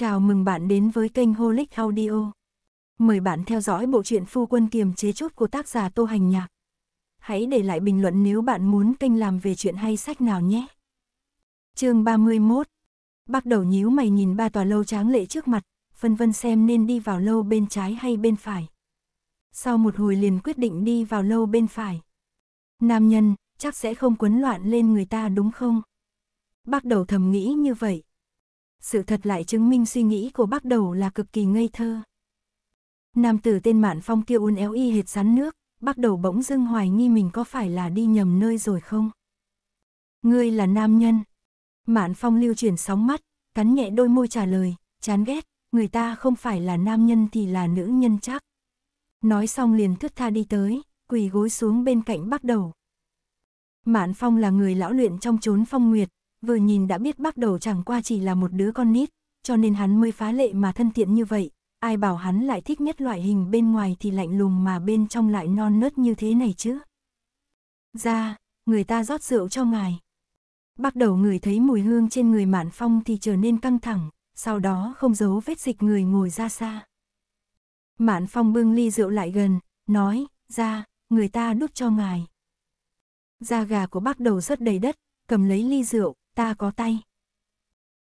Chào mừng bạn đến với kênh Holic Audio. Mời bạn theo dõi bộ truyện Phu Quân Kiềm Chế Chút của tác giả Tô Hành Nhạc. Hãy để lại bình luận nếu bạn muốn kênh làm về chuyện hay sách nào nhé. Chương 31. Bắc Đẩu nhíu mày nhìn ba tòa lâu tráng lệ trước mặt, phân vân xem nên đi vào lâu bên trái hay bên phải. Sau một hồi liền quyết định đi vào lâu bên phải. Nam nhân, chắc sẽ không quấn loạn lên người ta đúng không? Bắc Đẩu thầm nghĩ như vậy. Sự thật lại chứng minh suy nghĩ của Bắc Đẩu là cực kỳ ngây thơ. Nam tử tên Mạn Phong kia uốn éo y hệt rắn nước, Bắc Đẩu bỗng dưng hoài nghi mình có phải là đi nhầm nơi rồi không? Ngươi là nam nhân? Mạn Phong lưu chuyển sóng mắt, cắn nhẹ đôi môi trả lời, chán ghét, người ta không phải là nam nhân thì là nữ nhân chắc. Nói xong liền thướt tha đi tới, quỳ gối xuống bên cạnh Bắc Đẩu. Mạn Phong là người lão luyện trong chốn phong nguyệt, vừa nhìn đã biết Bắc Đẩu chẳng qua chỉ là một đứa con nít, cho nên hắn mới phá lệ mà thân thiện như vậy, ai bảo hắn lại thích nhất loại hình bên ngoài thì lạnh lùng mà bên trong lại non nớt như thế này chứ. Ra, người ta rót rượu cho ngài. Bắc Đẩu ngửi thấy mùi hương trên người Mạn Phong thì trở nên căng thẳng, sau đó không giấu vết dịch người ngồi ra xa. Mạn Phong bưng ly rượu lại gần, nói, ra, người ta đút cho ngài. Da gà của Bắc Đẩu rất đầy đất, cầm lấy ly rượu, ta có tay.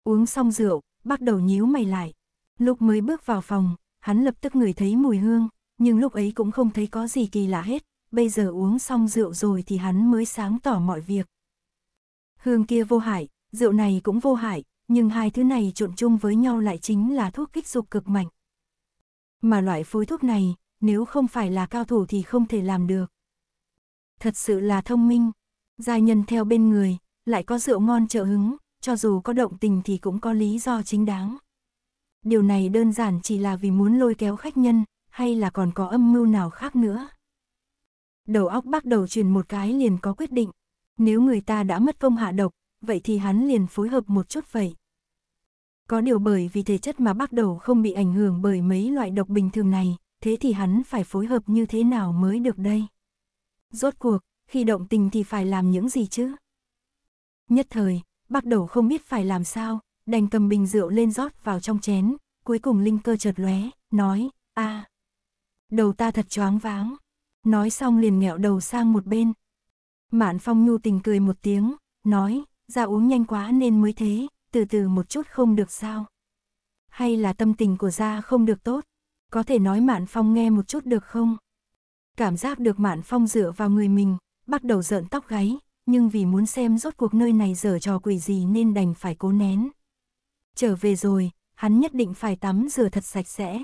Uống xong rượu, Bắc Đẩu nhíu mày lại. Lúc mới bước vào phòng, hắn lập tức ngửi thấy mùi hương, nhưng lúc ấy cũng không thấy có gì kỳ lạ hết, bây giờ uống xong rượu rồi thì hắn mới sáng tỏ mọi việc. Hương kia vô hại, rượu này cũng vô hại, nhưng hai thứ này trộn chung với nhau lại chính là thuốc kích dục cực mạnh. Mà loại phối thuốc này, nếu không phải là cao thủ thì không thể làm được. Thật sự là thông minh, gia nhân theo bên người, lại có rượu ngon trợ hứng, cho dù có động tình thì cũng có lý do chính đáng. Điều này đơn giản chỉ là vì muốn lôi kéo khách nhân, hay là còn có âm mưu nào khác nữa. Đầu óc Bắc Đẩu chuyển một cái liền có quyết định, nếu người ta đã mất công hạ độc, vậy thì hắn liền phối hợp một chút vậy. Có điều bởi vì thể chất mà Bắc Đẩu không bị ảnh hưởng bởi mấy loại độc bình thường này, thế thì hắn phải phối hợp như thế nào mới được đây? Rốt cuộc, khi động tình thì phải làm những gì chứ? Nhất thời, Bắc Đẩu không biết phải làm sao, đành cầm bình rượu lên rót vào trong chén, cuối cùng linh cơ chợt lóe, nói, đầu ta thật choáng váng. Nói xong liền nghẹo đầu sang một bên. Mạn Phong nhu tình cười một tiếng, nói, ra uống nhanh quá nên mới thế, từ từ một chút không được sao? Hay là tâm tình của ra không được tốt, có thể nói Mạn Phong nghe một chút được không? Cảm giác được Mạn Phong dựa vào người mình, Bắc Đẩu rợn tóc gáy, nhưng vì muốn xem rốt cuộc nơi này giở trò quỷ gì nên đành phải cố nén. Trở về rồi, hắn nhất định phải tắm rửa thật sạch sẽ.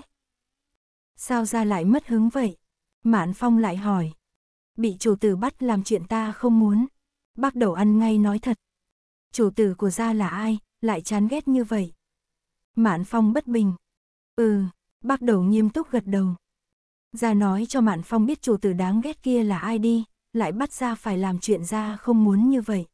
Sao ra lại mất hứng vậy? Mạn Phong lại hỏi. Bị chủ tử bắt làm chuyện ta không muốn. Bắc Đẩu ăn ngay nói thật. Chủ tử của gia là ai, lại chán ghét như vậy? Mạn Phong bất bình. Bắc Đẩu nghiêm túc gật đầu. Gia nói cho Mạn Phong biết chủ tử đáng ghét kia là ai đi, lại bắt gia phải làm chuyện gia không muốn như vậy.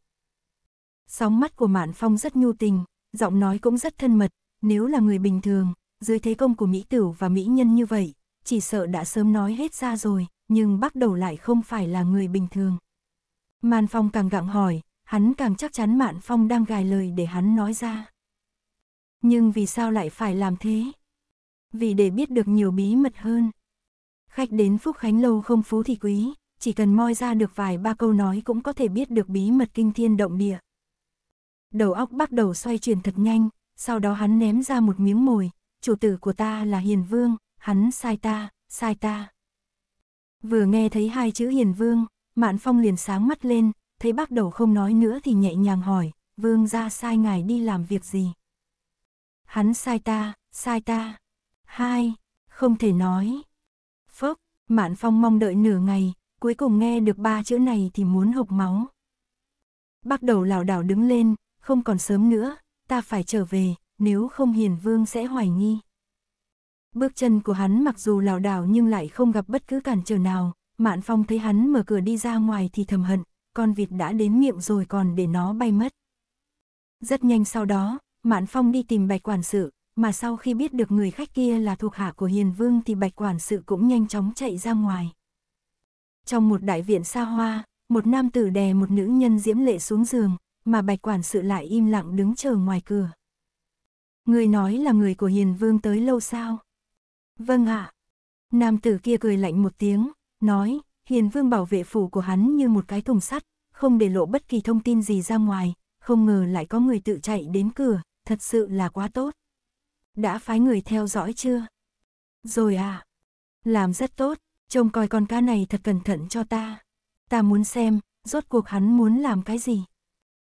Sóng mắt của Mạn Phong rất nhu tình, giọng nói cũng rất thân mật, nếu là người bình thường, dưới thế công của mỹ tửu và mỹ nhân như vậy, chỉ sợ đã sớm nói hết ra rồi, nhưng Bắc Đẩu lại không phải là người bình thường. Mạn Phong càng gặng hỏi, hắn càng chắc chắn Mạn Phong đang gài lời để hắn nói ra. Nhưng vì sao lại phải làm thế? Vì để biết được nhiều bí mật hơn. Khách đến Phúc Khánh lâu không phú thì quý, chỉ cần moi ra được vài ba câu nói cũng có thể biết được bí mật kinh thiên động địa. Đầu óc Bắc Đẩu xoay chuyển thật nhanh, sau đó hắn ném ra một miếng mồi, chủ tử của ta là Hiền Vương, hắn sai ta, sai ta. Vừa nghe thấy hai chữ Hiền Vương, Mạn Phong liền sáng mắt lên, thấy Bắc Đẩu không nói nữa thì nhẹ nhàng hỏi, vương gia sai ngài đi làm việc gì? Hắn sai ta, sai ta. Không thể nói. Phốc, Mạn Phong mong đợi nửa ngày, cuối cùng nghe được ba chữ này thì muốn hộc máu. Bắc Đẩu lảo đảo đứng lên, không còn sớm nữa, ta phải trở về, nếu không Hiền Vương sẽ hoài nghi. Bước chân của hắn mặc dù lảo đảo nhưng lại không gặp bất cứ cản trở nào, Mạn Phong thấy hắn mở cửa đi ra ngoài thì thầm hận, con vịt đã đến miệng rồi còn để nó bay mất. Rất nhanh sau đó, Mạn Phong đi tìm Bạch quản sự, mà sau khi biết được người khách kia là thuộc hạ của Hiền Vương thì Bạch quản sự cũng nhanh chóng chạy ra ngoài. Trong một đại viện xa hoa, một nam tử đè một nữ nhân diễm lệ xuống giường, mà Bạch quản sự lại im lặng đứng chờ ngoài cửa. Người nói là người của Hiền Vương tới lâu sao? Vâng ạ. Nam tử kia cười lạnh một tiếng, nói, Hiền Vương bảo vệ phủ của hắn như một cái thùng sắt, không để lộ bất kỳ thông tin gì ra ngoài, không ngờ lại có người tự chạy đến cửa, thật sự là quá tốt. Đã phái người theo dõi chưa? Rồi à. Làm rất tốt, trông coi con cá này thật cẩn thận cho ta. Ta muốn xem, rốt cuộc hắn muốn làm cái gì?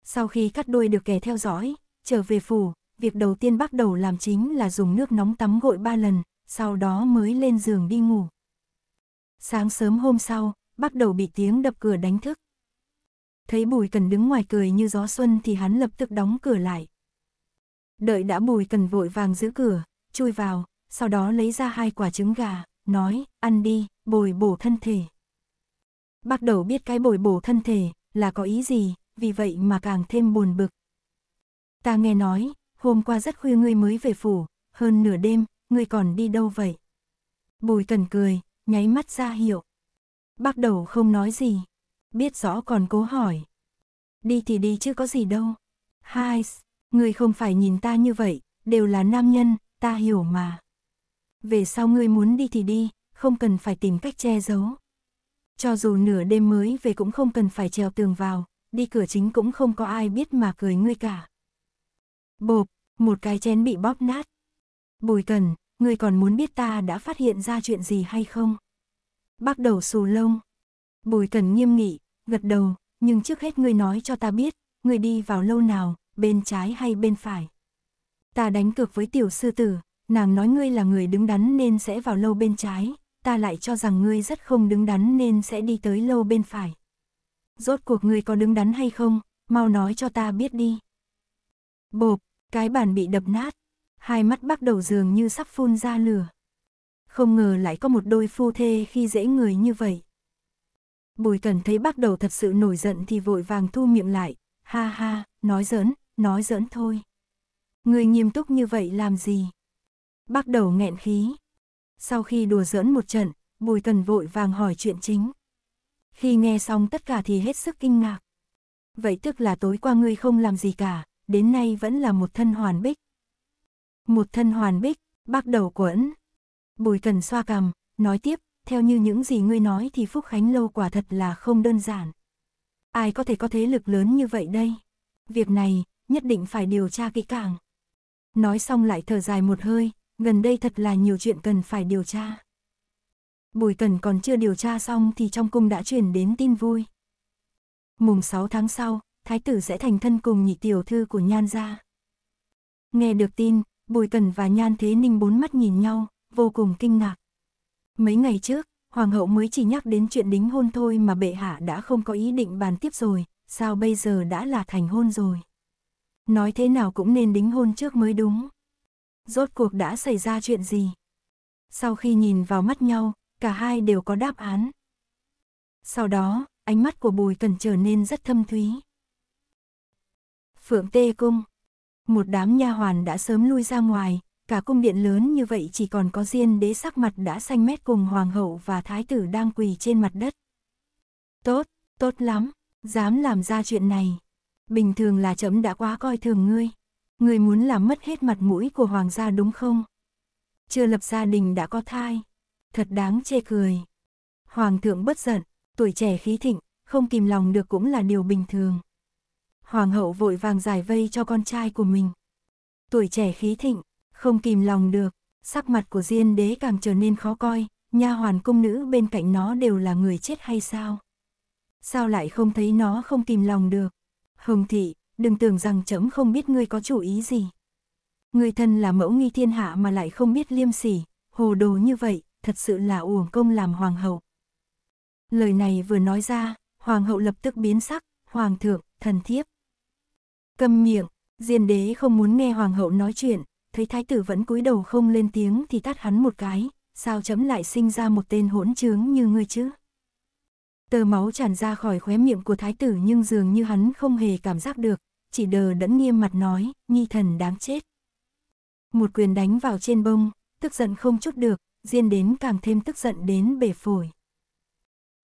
Sau khi cắt đuôi được kẻ theo dõi, trở về phủ, việc đầu tiên Bắc Đẩu làm chính là dùng nước nóng tắm gội 3 lần, sau đó mới lên giường đi ngủ. Sáng sớm hôm sau, Bắc Đẩu bị tiếng đập cửa đánh thức. Thấy Bùi Cẩn đứng ngoài cười như gió xuân thì hắn lập tức đóng cửa lại. Đợi đã, Bùi Cẩn vội vàng giữ cửa, chui vào, sau đó lấy ra 2 quả trứng gà, nói, ăn đi, bồi bổ thân thể. Bắc Đẩu biết cái bồi bổ thân thể là có ý gì, vì vậy mà càng thêm buồn bực. Ta nghe nói, hôm qua rất khuya ngươi mới về phủ, hơn nửa đêm, ngươi còn đi đâu vậy? Bùi Cẩn cười, nháy mắt ra hiệu. Bắc Đẩu không nói gì, biết rõ còn cố hỏi. Đi thì đi chứ có gì đâu. Hai, ngươi không phải nhìn ta như vậy, đều là nam nhân, ta hiểu mà. Về sau ngươi muốn đi thì đi, không cần phải tìm cách che giấu. Cho dù nửa đêm mới về cũng không cần phải trèo tường vào, đi cửa chính cũng không có ai biết mà cười ngươi cả. Bộp, một cái chén bị bóp nát. Bùi Cẩn, ngươi còn muốn biết ta đã phát hiện ra chuyện gì hay không? Bắc Đẩu xù lông. Bùi Cẩn nghiêm nghị, gật đầu, nhưng trước hết ngươi nói cho ta biết, ngươi đi vào lâu nào, bên trái hay bên phải? Ta đánh cược với tiểu sư tử, nàng nói ngươi là người đứng đắn nên sẽ vào lâu bên trái, ta lại cho rằng ngươi rất không đứng đắn nên sẽ đi tới lâu bên phải. Rốt cuộc ngươi có đứng đắn hay không, mau nói cho ta biết đi. Bộp, cái bàn bị đập nát, 2 mắt Bắc Đẩu dường như sắp phun ra lửa. Không ngờ lại có một đôi phu thê khi dễ người như vậy. Bùi Cẩn thấy Bắc Đẩu thật sự nổi giận thì vội vàng thu miệng lại, ha ha, nói giỡn thôi. Ngươi nghiêm túc như vậy làm gì? Bắc Đẩu nghẹn khí. Sau khi đùa giỡn một trận, Bùi Cẩn vội vàng hỏi chuyện chính. Khi nghe xong tất cả thì hết sức kinh ngạc. Vậy tức là tối qua ngươi không làm gì cả, đến nay vẫn là một thân hoàn bích. Một thân hoàn bích, Bắc Đẩu quẫn. Bùi Cẩn xoa cằm, nói tiếp, theo như những gì ngươi nói thì Phúc Khánh Lâu quả thật là không đơn giản. Ai có thể có thế lực lớn như vậy đây? Việc này, nhất định phải điều tra kỹ càng. Nói xong lại thở dài một hơi, gần đây thật là nhiều chuyện cần phải điều tra. Bùi Cẩn còn chưa điều tra xong thì trong cung đã truyền đến tin vui. Mùng 6 tháng sau, Thái tử sẽ thành thân cùng nhị tiểu thư của Nhan gia. Nghe được tin, Bùi Cẩn và Nhan Thế Ninh 4 mắt nhìn nhau, vô cùng kinh ngạc. Mấy ngày trước, Hoàng hậu mới chỉ nhắc đến chuyện đính hôn thôi mà bệ hạ đã không có ý định bàn tiếp rồi, sao bây giờ đã là thành hôn rồi? Nói thế nào cũng nên đính hôn trước mới đúng. Rốt cuộc đã xảy ra chuyện gì? Sau khi nhìn vào mắt nhau, cả hai đều có đáp án. Sau đó, ánh mắt của Bùi Cẩn trở nên rất thâm thúy. Phượng Tê Cung. Một đám nha hoàn đã sớm lui ra ngoài, cả cung điện lớn như vậy chỉ còn có Diên Đế sắc mặt đã xanh mét cùng Hoàng hậu và Thái tử đang quỳ trên mặt đất. Tốt, tốt lắm, dám làm ra chuyện này. Bình thường là chấm đã quá coi thường ngươi. Ngươi muốn làm mất hết mặt mũi của Hoàng gia đúng không? Chưa lập gia đình đã có thai. Thật đáng chê cười. Hoàng thượng bất giận, tuổi trẻ khí thịnh, không kìm lòng được cũng là điều bình thường. Hoàng hậu vội vàng giải vây cho con trai của mình. Tuổi trẻ khí thịnh, không kìm lòng được, sắc mặt của Diên Đế càng trở nên khó coi, nha hoàn cung nữ bên cạnh nó đều là người chết hay sao? Sao lại không thấy nó không kìm lòng được? Hồng thị, đừng tưởng rằng trẫm không biết ngươi có chủ ý gì. Ngươi thân là mẫu nghi thiên hạ mà lại không biết liêm sỉ, hồ đồ như vậy, thật sự là uổng công làm hoàng hậu. Lời này vừa nói ra, hoàng hậu lập tức biến sắc, hoàng thượng, thần thiếp. Câm miệng, Diên Đế không muốn nghe hoàng hậu nói chuyện, thấy thái tử vẫn cúi đầu không lên tiếng thì tát hắn một cái, sao chấm lại sinh ra một tên hỗn trướng như ngươi chứ? Tờ máu tràn ra khỏi khóe miệng của thái tử nhưng dường như hắn không hề cảm giác được, chỉ đờ đẫn nghiêm mặt nói, nhi thần đáng chết. Một quyền đánh vào trên bông, tức giận không chút được, Diên Đế càng thêm tức giận đến bể phổi.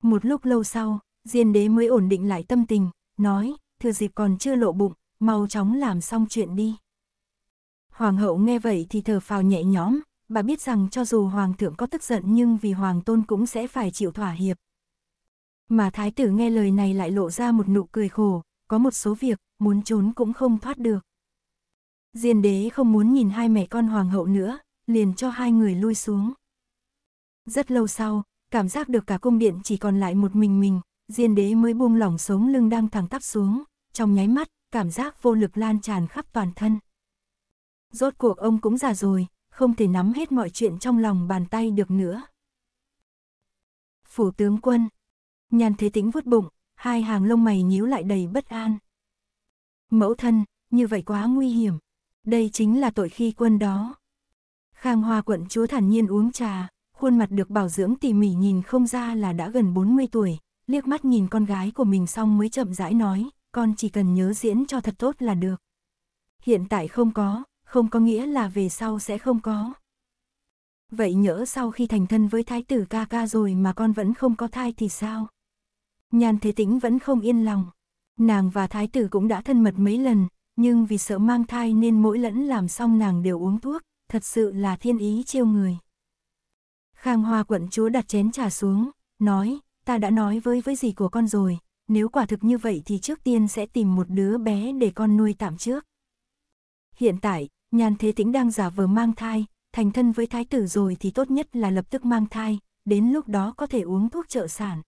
Một lúc lâu sau, Diên Đế mới ổn định lại tâm tình, nói, thừa dịp còn chưa lộ bụng, mau chóng làm xong chuyện đi. Hoàng hậu nghe vậy thì thở phào nhẹ nhõm, bà biết rằng cho dù hoàng thượng có tức giận nhưng vì hoàng tôn cũng sẽ phải chịu thỏa hiệp. Mà thái tử nghe lời này lại lộ ra một nụ cười khổ, có một số việc muốn trốn cũng không thoát được. Diên đế không muốn nhìn hai mẹ con hoàng hậu nữa, liền cho hai người lui xuống. Rất lâu sau, cảm giác được cả cung điện chỉ còn lại một mình, Diên đế mới buông lỏng sống lưng đang thẳng tắp xuống, trong nháy mắt, cảm giác vô lực lan tràn khắp toàn thân. Rốt cuộc ông cũng già rồi, không thể nắm hết mọi chuyện trong lòng bàn tay được nữa. Phủ tướng quân, Nhan Thế Tĩnh vuốt bụng, hai hàng lông mày nhíu lại đầy bất an. Mẫu thân, như vậy quá nguy hiểm, đây chính là tội khi quân đó. Khang Hoa quận chúa thản nhiên uống trà, khuôn mặt được bảo dưỡng tỉ mỉ nhìn không ra là đã gần 40 tuổi, liếc mắt nhìn con gái của mình xong mới chậm rãi nói, con chỉ cần nhớ diễn cho thật tốt là được. Hiện tại không có nghĩa là về sau sẽ không có. Vậy nhỡ sau khi thành thân với thái tử ca ca rồi mà con vẫn không có thai thì sao? Nhan Thế Tĩnh vẫn không yên lòng. Nàng và thái tử cũng đã thân mật mấy lần, nhưng vì sợ mang thai nên mỗi lần làm xong nàng đều uống thuốc, thật sự là thiên ý trêu người. Khang Hoa quận chúa đặt chén trà xuống, nói, ta đã nói với dì của con rồi, nếu quả thực như vậy thì trước tiên sẽ tìm một đứa bé để con nuôi tạm trước. Hiện tại, Nhan Thế Tĩnh đang giả vờ mang thai, thành thân với thái tử rồi thì tốt nhất là lập tức mang thai, đến lúc đó có thể uống thuốc trợ sản.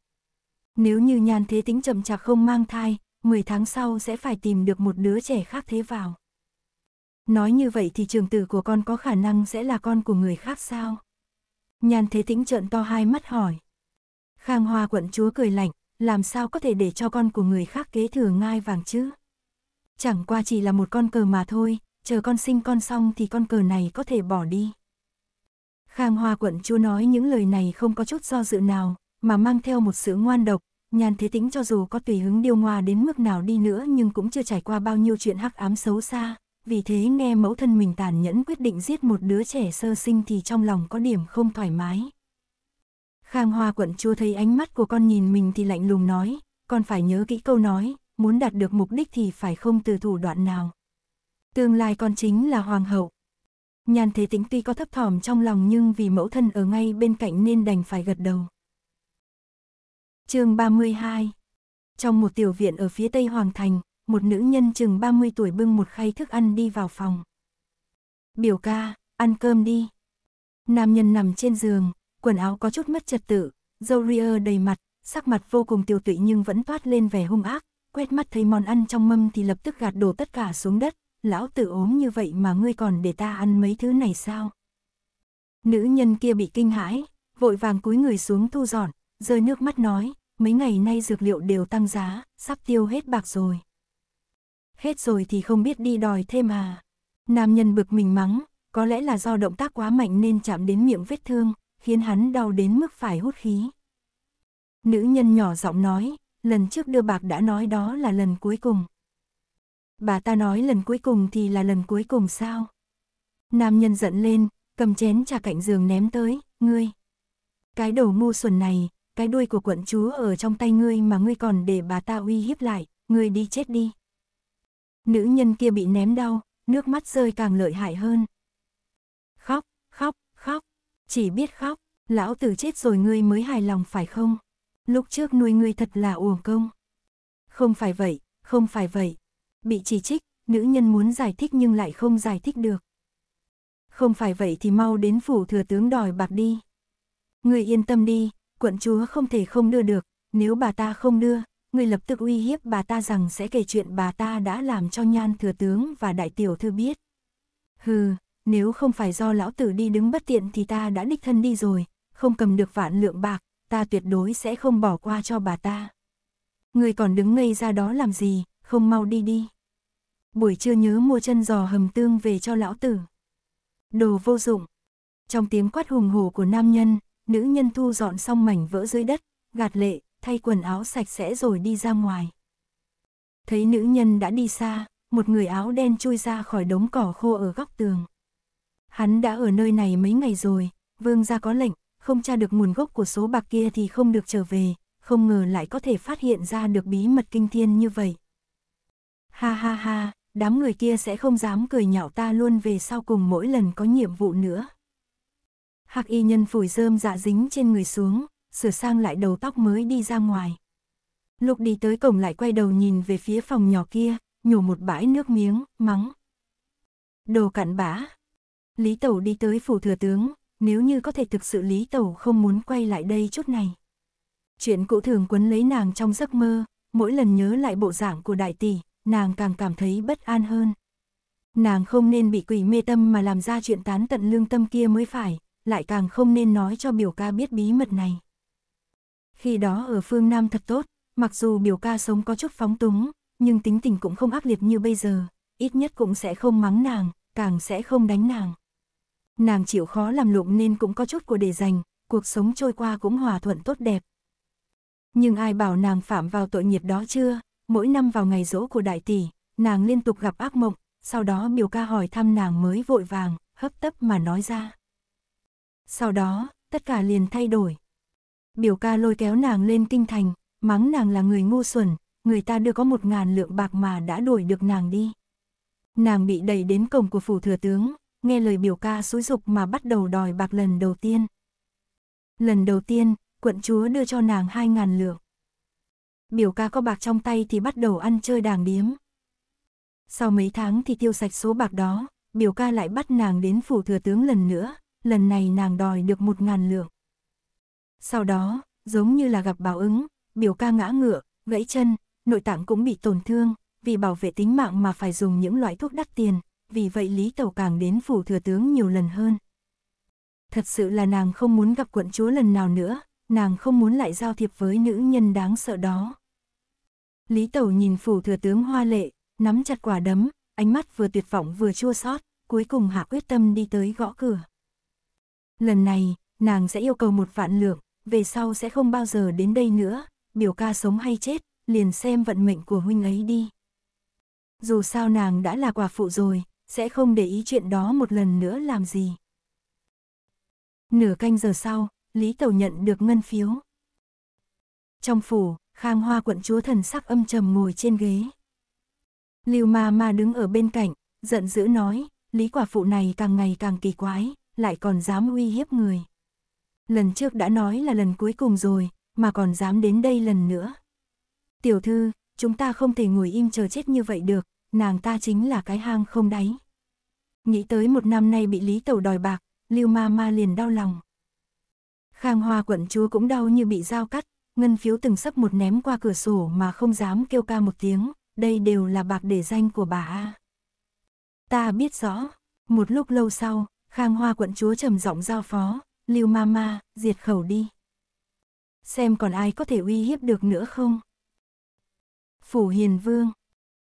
Nếu như Nhan Thế Tĩnh chậm chạp không mang thai, 10 tháng sau sẽ phải tìm được một đứa trẻ khác thế vào. Nói như vậy thì trường tử của con có khả năng sẽ là con của người khác sao? Nhan Thế Tĩnh trợn to hai mắt hỏi. Khang Hoa quận chúa cười lạnh, làm sao có thể để cho con của người khác kế thừa ngai vàng chứ? Chẳng qua chỉ là một con cờ mà thôi, chờ con sinh con xong thì con cờ này có thể bỏ đi. Khang Hoa quận chúa nói những lời này không có chút do dự nào, mà mang theo một sự ngoan độc. Nhan Thế Tĩnh cho dù có tùy hứng điêu ngoa đến mức nào đi nữa nhưng cũng chưa trải qua bao nhiêu chuyện hắc ám xấu xa, vì thế nghe mẫu thân mình tàn nhẫn quyết định giết một đứa trẻ sơ sinh thì trong lòng có điểm không thoải mái. Khang Hoa quận chúa thấy ánh mắt của con nhìn mình thì lạnh lùng nói, con phải nhớ kỹ câu nói, muốn đạt được mục đích thì phải không từ thủ đoạn nào. Tương lai con chính là hoàng hậu. Nhan Thế Tĩnh tuy có thấp thỏm trong lòng nhưng vì mẫu thân ở ngay bên cạnh nên đành phải gật đầu. Chương 32. Trong một tiểu viện ở phía tây Hoàng Thành, một nữ nhân chừng 30 tuổi bưng một khay thức ăn đi vào phòng. Biểu ca, ăn cơm đi. Nam nhân nằm trên giường, quần áo có chút mất trật tự, râu ria đầy mặt, sắc mặt vô cùng tiều tụy nhưng vẫn toát lên vẻ hung ác, quét mắt thấy món ăn trong mâm thì lập tức gạt đổ tất cả xuống đất. Lão tử ốm như vậy mà ngươi còn để ta ăn mấy thứ này sao? Nữ nhân kia bị kinh hãi, vội vàng cúi người xuống thu dọn, rơi nước mắt nói, mấy ngày nay dược liệu đều tăng giá, sắp tiêu hết bạc rồi. Hết rồi thì không biết đi đòi thêm à? Nam nhân bực mình mắng, có lẽ là do động tác quá mạnh nên chạm đến miệng vết thương, khiến hắn đau đến mức phải hút khí. Nữ nhân nhỏ giọng nói, lần trước đưa bạc đã nói đó là lần cuối cùng. Bà ta nói lần cuối cùng thì là lần cuối cùng sao? Nam nhân giận lên, cầm chén trà cạnh giường ném tới, ngươi. Cái đầu ngu xuẩn này, cái đuôi của quận chúa ở trong tay ngươi mà ngươi còn để bà ta uy hiếp lại, ngươi đi chết đi. Nữ nhân kia bị ném đau, nước mắt rơi càng lợi hại hơn. Khóc, khóc, khóc, chỉ biết khóc, lão tử chết rồi ngươi mới hài lòng phải không? Lúc trước nuôi ngươi thật là uổng công. Không phải vậy, không phải vậy. Bị chỉ trích, nữ nhân muốn giải thích nhưng lại không giải thích được. Không phải vậy thì mau đến phủ thừa tướng đòi bạc đi. Ngươi yên tâm đi, quận chúa không thể không đưa được, nếu bà ta không đưa, ngươi lập tức uy hiếp bà ta rằng sẽ kể chuyện bà ta đã làm cho Nhan thừa tướng và đại tiểu thư biết. Hừ, nếu không phải do lão tử đi đứng bất tiện thì ta đã đích thân đi rồi, không cầm được vạn lượng bạc, ta tuyệt đối sẽ không bỏ qua cho bà ta. Ngươi còn đứng ngây ra đó làm gì, không mau đi đi. Buổi trưa nhớ mua chân giò hầm tương về cho lão tử. Đồ vô dụng. Trong tiếng quát hùng hổ của nam nhân, nữ nhân thu dọn xong mảnh vỡ dưới đất, gạt lệ, thay quần áo sạch sẽ rồi đi ra ngoài. Thấy nữ nhân đã đi xa, một người áo đen chui ra khỏi đống cỏ khô ở góc tường. Hắn đã ở nơi này mấy ngày rồi, vương gia có lệnh, không tra được nguồn gốc của số bạc kia thì không được trở về, không ngờ lại có thể phát hiện ra được bí mật kinh thiên như vậy. Ha ha ha, đám người kia sẽ không dám cười nhạo ta luôn về sau cùng mỗi lần có nhiệm vụ nữa. Hắc y nhân phủi rơm dạ dính trên người xuống, sửa sang lại đầu tóc mới đi ra ngoài. Lúc đi tới cổng lại quay đầu nhìn về phía phòng nhỏ kia, nhổ một bãi nước miếng, mắng. Đồ cặn bã. Lý Tẩu đi tới phủ thừa tướng, nếu như có thể thực sự Lý Tẩu không muốn quay lại đây chút này. Chuyện cũ thường quấn lấy nàng trong giấc mơ, mỗi lần nhớ lại bộ dạng của đại tỷ, nàng càng cảm thấy bất an hơn. Nàng không nên bị quỷ mê tâm mà làm ra chuyện tán tận lương tâm kia mới phải, lại càng không nên nói cho biểu ca biết bí mật này. Khi đó ở phương Nam thật tốt, mặc dù biểu ca sống có chút phóng túng, nhưng tính tình cũng không ác liệt như bây giờ, ít nhất cũng sẽ không mắng nàng, càng sẽ không đánh nàng. Nàng chịu khó làm lụng nên cũng có chút của để dành, cuộc sống trôi qua cũng hòa thuận tốt đẹp. Nhưng ai bảo nàng phạm vào tội nghiệp đó chưa, mỗi năm vào ngày giỗ của đại tỷ, nàng liên tục gặp ác mộng, sau đó biểu ca hỏi thăm nàng mới vội vàng, hấp tấp mà nói ra. Sau đó, tất cả liền thay đổi. Biểu ca lôi kéo nàng lên kinh thành, mắng nàng là người ngu xuẩn, người ta đưa có 1000 lượng bạc mà đã đuổi được nàng đi. Nàng bị đẩy đến cổng của phủ thừa tướng, nghe lời biểu ca xúi giục mà bắt đầu đòi bạc lần đầu tiên. Lần đầu tiên, quận chúa đưa cho nàng 2000 lượng. Biểu ca có bạc trong tay thì bắt đầu ăn chơi đàng điếm. Sau mấy tháng thì tiêu sạch số bạc đó, biểu ca lại bắt nàng đến phủ thừa tướng lần nữa, lần này nàng đòi được 1000 lượng. Sau đó, giống như là gặp báo ứng, biểu ca ngã ngựa, gãy chân, nội tạng cũng bị tổn thương, vì bảo vệ tính mạng mà phải dùng những loại thuốc đắt tiền, vì vậy Lý Tẩu càng đến phủ thừa tướng nhiều lần hơn. Thật sự là nàng không muốn gặp quận chúa lần nào nữa, nàng không muốn lại giao thiệp với nữ nhân đáng sợ đó. Lý Tẩu nhìn phủ thừa tướng hoa lệ, nắm chặt quả đấm, ánh mắt vừa tuyệt vọng vừa chua xót, cuối cùng hạ quyết tâm đi tới gõ cửa. Lần này, nàng sẽ yêu cầu 1000 lượng, về sau sẽ không bao giờ đến đây nữa, biểu ca sống hay chết, liền xem vận mệnh của huynh ấy đi. Dù sao nàng đã là quả phụ rồi, sẽ không để ý chuyện đó một lần nữa làm gì. Nửa canh giờ sau, Lý Tẩu nhận được ngân phiếu. Trong phủ, Khang Hoa quận chúa thần sắc âm trầm ngồi trên ghế. Lưu Ma Ma đứng ở bên cạnh, giận dữ nói, Lý quả phụ này càng ngày càng kỳ quái, lại còn dám uy hiếp người. Lần trước đã nói là lần cuối cùng rồi, mà còn dám đến đây lần nữa. Tiểu thư, chúng ta không thể ngồi im chờ chết như vậy được, nàng ta chính là cái hang không đáy. Nghĩ tới 1 năm nay bị Lý Tẩu đòi bạc, Lưu Ma Ma liền đau lòng. Khang Hoa quận chúa cũng đau như bị dao cắt, ngân phiếu từng sấp một ném qua cửa sổ mà không dám kêu ca một tiếng, đây đều là bạc để danh của bà a. Ta biết rõ, một lúc lâu sau, Khang Hoa quận chúa trầm giọng giao phó, Lưu Ma Ma, diệt khẩu đi. Xem còn ai có thể uy hiếp được nữa không? Phủ Hiền Vương.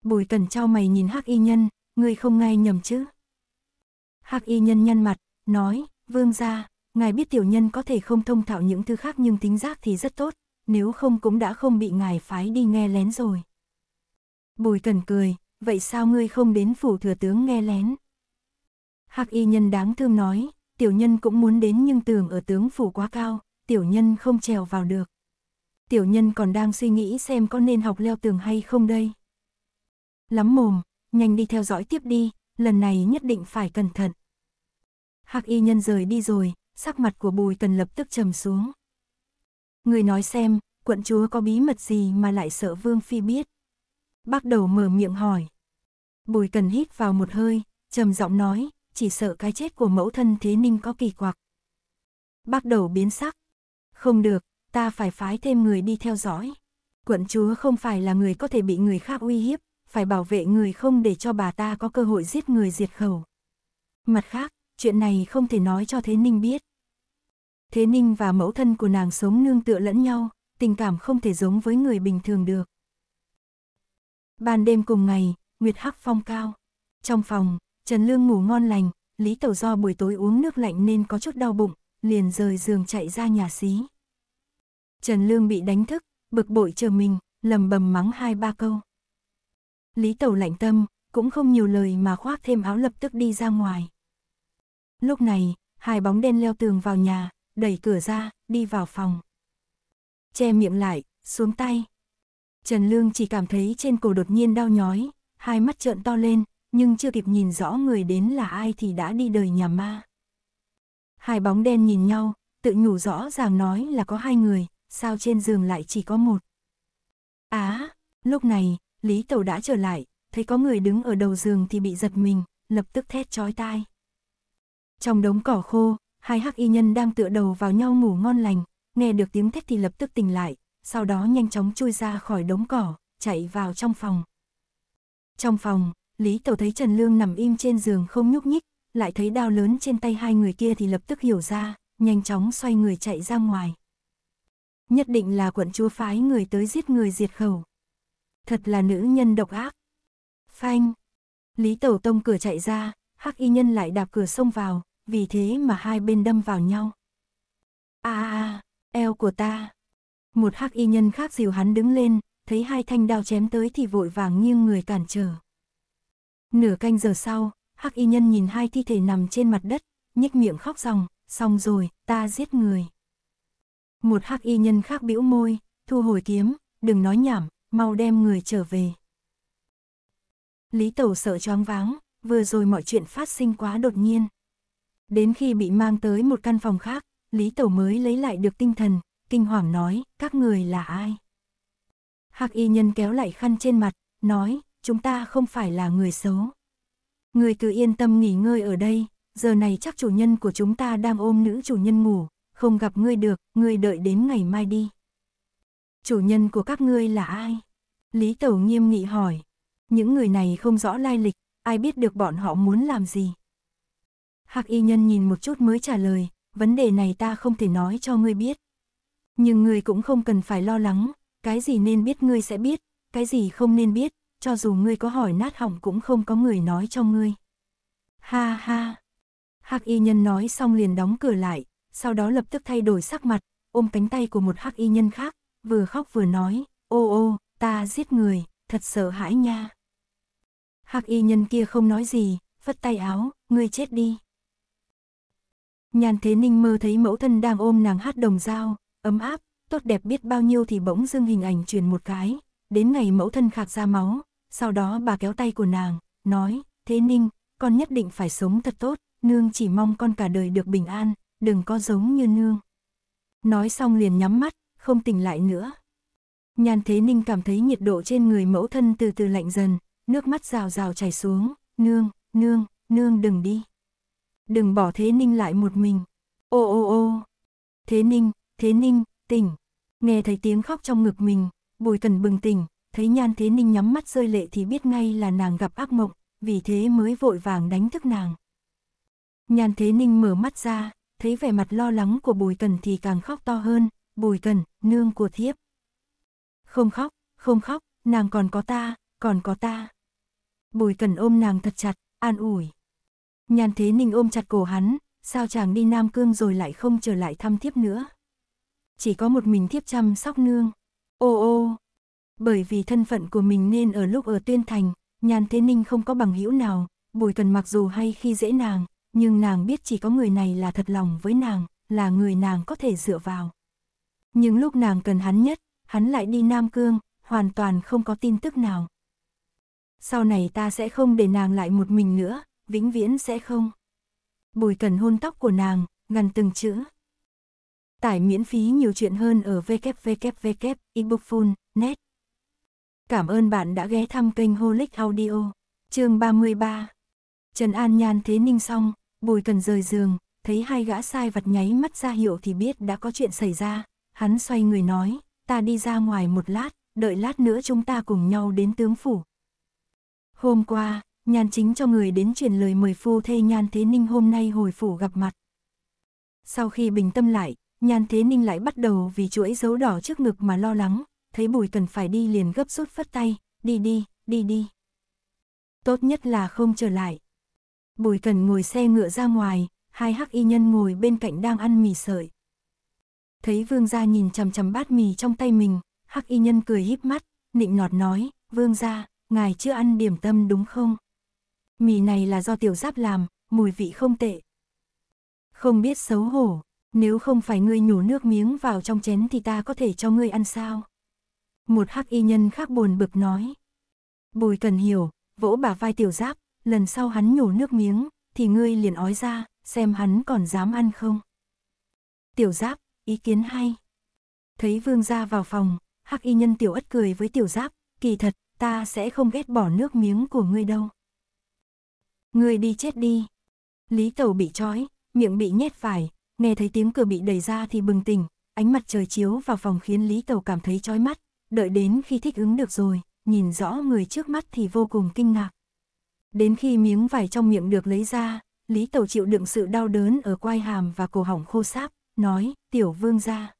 Bùi Cẩn chau mày nhìn Hắc Y Nhân, ngươi không nghe nhầm chứ? Hắc Y Nhân nhăn mặt, nói, vương gia, ngài biết tiểu nhân có thể không thông thạo những thứ khác nhưng tính giác thì rất tốt, nếu không cũng đã không bị ngài phái đi nghe lén rồi. Bùi Cẩn cười, vậy sao ngươi không đến phủ thừa tướng nghe lén? Hắc Y Nhân đáng thương nói, tiểu nhân cũng muốn đến nhưng tường ở tướng phủ quá cao, tiểu nhân không trèo vào được. Tiểu nhân còn đang suy nghĩ xem có nên học leo tường hay không đây. Lắm mồm, nhanh đi theo dõi tiếp đi, lần này nhất định phải cẩn thận. Hắc Y Nhân rời đi rồi, sắc mặt của Bùi Cẩn lập tức trầm xuống. Người nói xem, quận chúa có bí mật gì mà lại sợ vương phi biết? Bắc Đẩu mở miệng hỏi. Bùi Cẩn hít vào một hơi, trầm giọng nói, chỉ sợ cái chết của mẫu thân Thế Ninh có kỳ quặc. Bắc Đẩu biến sắc. Không được, ta phải phái thêm người đi theo dõi. Quận chúa không phải là người có thể bị người khác uy hiếp, phải bảo vệ người không để cho bà ta có cơ hội giết người diệt khẩu. Mặt khác, chuyện này không thể nói cho Thế Ninh biết. Thế Ninh và mẫu thân của nàng sống nương tựa lẫn nhau, tình cảm không thể giống với người bình thường được. Ban đêm cùng ngày, nguyệt hắc phong cao. Trong phòng, Trần Lương ngủ ngon lành, Lý Tẩu do buổi tối uống nước lạnh nên có chút đau bụng, liền rời giường chạy ra nhà xí. Trần Lương bị đánh thức, bực bội chờ mình, lầm bầm mắng 2-3 câu. Lý Tẩu lạnh tâm, cũng không nhiều lời mà khoác thêm áo lập tức đi ra ngoài. Lúc này, 2 bóng đen leo tường vào nhà, đẩy cửa ra, đi vào phòng. Che miệng lại, xuống tay. Trần Lương chỉ cảm thấy trên cổ đột nhiên đau nhói, hai mắt trợn to lên, nhưng chưa kịp nhìn rõ người đến là ai thì đã đi đời nhà ma. Hai bóng đen nhìn nhau, tự nhủ rõ ràng nói là có hai người, sao trên giường lại chỉ có một. Á, lúc này, Lý Tẩu đã trở lại, thấy có người đứng ở đầu giường thì bị giật mình, lập tức thét chói tai. Trong đống cỏ khô, hai hắc y nhân đang tựa đầu vào nhau ngủ ngon lành, nghe được tiếng thét thì lập tức tỉnh lại, sau đó nhanh chóng chui ra khỏi đống cỏ, chạy vào trong phòng. Trong phòng, Lý Tẩu thấy Trần Lương nằm im trên giường không nhúc nhích, lại thấy đao lớn trên tay hai người kia thì lập tức hiểu ra, nhanh chóng xoay người chạy ra ngoài. Nhất định là quận chúa phái người tới giết người diệt khẩu. Thật là nữ nhân độc ác. Phanh! Lý Tẩu tông cửa chạy ra, hắc y nhân lại đạp cửa xông vào, vì thế mà hai bên đâm vào nhau. À, eo của ta! Một hắc y nhân khác dìu hắn đứng lên, thấy hai thanh đao chém tới thì vội vàng nghiêng người cản trở. Nửa canh giờ sau, hắc y nhân nhìn hai thi thể nằm trên mặt đất, nhếch miệng khóc ròng, xong rồi, ta giết người. Một hắc y nhân khác bĩu môi, thu hồi kiếm, đừng nói nhảm, mau đem người trở về. Lý Tẩu sợ choáng váng, vừa rồi mọi chuyện phát sinh quá đột nhiên. Đến khi bị mang tới một căn phòng khác, Lý Tẩu mới lấy lại được tinh thần, kinh hoàng nói, các người là ai? Hắc y nhân kéo lại khăn trên mặt, nói, chúng ta không phải là người xấu. Người cứ yên tâm nghỉ ngơi ở đây, giờ này chắc chủ nhân của chúng ta đang ôm nữ chủ nhân ngủ, không gặp ngươi được, ngươi đợi đến ngày mai đi. Chủ nhân của các ngươi là ai? Lý Tẩu nghiêm nghị hỏi. Những người này không rõ lai lịch, ai biết được bọn họ muốn làm gì? Hắc y nhân nhìn một chút mới trả lời, vấn đề này ta không thể nói cho ngươi biết. Nhưng ngươi cũng không cần phải lo lắng, cái gì nên biết ngươi sẽ biết, cái gì không nên biết, cho dù ngươi có hỏi nát hỏng cũng không có người nói cho ngươi. Ha ha! Hắc y nhân nói xong liền đóng cửa lại, sau đó lập tức thay đổi sắc mặt, ôm cánh tay của một hắc y nhân khác, vừa khóc vừa nói, ô, ta giết người, thật sợ hãi nha. Hắc y nhân kia không nói gì, phất tay áo, ngươi chết đi. Nhan Thế Ninh mơ thấy mẫu thân đang ôm nàng hát đồng dao, ấm áp, tốt đẹp biết bao nhiêu thì bỗng dưng hình ảnh chuyển một cái, đến ngày mẫu thân khạc ra máu, sau đó bà kéo tay của nàng, nói, Thế Ninh, con nhất định phải sống thật tốt, nương chỉ mong con cả đời được bình an, đừng có giống như nương. Nói xong liền nhắm mắt, không tỉnh lại nữa. Nhan Thế Ninh cảm thấy nhiệt độ trên người mẫu thân từ từ lạnh dần, nước mắt rào rào chảy xuống, nương đừng đi. Đừng bỏ Thế Ninh lại một mình. Ô, Thế Ninh, tỉnh. Nghe thấy tiếng khóc trong ngực mình, Bùi Cẩn bừng tỉnh, thấy Nhan Thế Ninh nhắm mắt rơi lệ thì biết ngay là nàng gặp ác mộng, vì thế mới vội vàng đánh thức nàng. Nhan Thế Ninh mở mắt ra, thấy vẻ mặt lo lắng của Bùi Cẩn thì càng khóc to hơn, Bùi Cẩn, nương của thiếp. Không khóc, nàng còn có ta. Bùi Cẩn ôm nàng thật chặt, an ủi. Nhan Thế Ninh ôm chặt cổ hắn, sao chàng đi Nam Cương rồi lại không trở lại thăm thiếp nữa. Chỉ có một mình thiếp chăm sóc nương. Ô, bởi vì thân phận của mình nên ở lúc ở Tuyên Thành, Nhan Thế Ninh không có bằng hữu nào, Bùi Cẩn mặc dù hay khi dễ nàng, nhưng nàng biết chỉ có người này là thật lòng với nàng, là người nàng có thể dựa vào. Nhưng lúc nàng cần hắn nhất, hắn lại đi Nam Cương, hoàn toàn không có tin tức nào. Sau này ta sẽ không để nàng lại một mình nữa, vĩnh viễn sẽ không. Bùi Cẩn hôn tóc của nàng, gần từng chữ. Tải miễn phí nhiều chuyện hơn ở www.ebookfun.net. Cảm ơn bạn đã ghé thăm kênh Holic Audio. Chương 33. Trần an Nhan Thế Ninh xong, Bùi Cẩn rời giường, thấy hai gã sai vặt nháy mắt ra hiệu thì biết đã có chuyện xảy ra, hắn xoay người nói, ta đi ra ngoài một lát, đợi lát nữa chúng ta cùng nhau đến tướng phủ. Hôm qua, Nhan Chính cho người đến truyền lời mời phu thê Nhan Thế Ninh hôm nay hồi phủ gặp mặt. Sau khi bình tâm lại, Nhan Thế Ninh lại bắt đầu vì chuỗi dấu đỏ trước ngực mà lo lắng, thấy Bùi Cẩn phải đi liền gấp rút phất tay, đi. Tốt nhất là không trở lại. Bùi Cẩn ngồi xe ngựa ra ngoài, hai hắc y nhân ngồi bên cạnh đang ăn mì sợi. Thấy vương gia nhìn chằm chằm bát mì trong tay mình, hắc y nhân cười híp mắt, nịnh nọt nói, vương gia, ngài chưa ăn điểm tâm đúng không? Mì này là do tiểu giáp làm, mùi vị không tệ. Không biết xấu hổ, nếu không phải ngươi nhổ nước miếng vào trong chén thì ta có thể cho ngươi ăn sao? Một hắc y nhân khác buồn bực nói. Bùi Cẩn hiểu, vỗ bả vai Tiểu Giáp, lần sau hắn nhổ nước miếng, thì ngươi liền ói ra, xem hắn còn dám ăn không. Tiểu Giáp, ý kiến hay. Thấy vương gia vào phòng, Hắc Y nhân Tiểu Ất cười với Tiểu Giáp, kỳ thật, ta sẽ không ghét bỏ nước miếng của ngươi đâu. Ngươi đi chết đi. Lý Tẩu bị trói, miệng bị nhét vải, nghe thấy tiếng cửa bị đẩy ra thì bừng tỉnh, ánh mặt trời chiếu vào phòng khiến Lý Tẩu cảm thấy chói mắt, đợi đến khi thích ứng được rồi, nhìn rõ người trước mắt thì vô cùng kinh ngạc. Đến khi miếng vải trong miệng được lấy ra, Lý Tẩu chịu đựng sự đau đớn ở quai hàm và cổ họng khô sáp, nói, Tiểu Vương gia.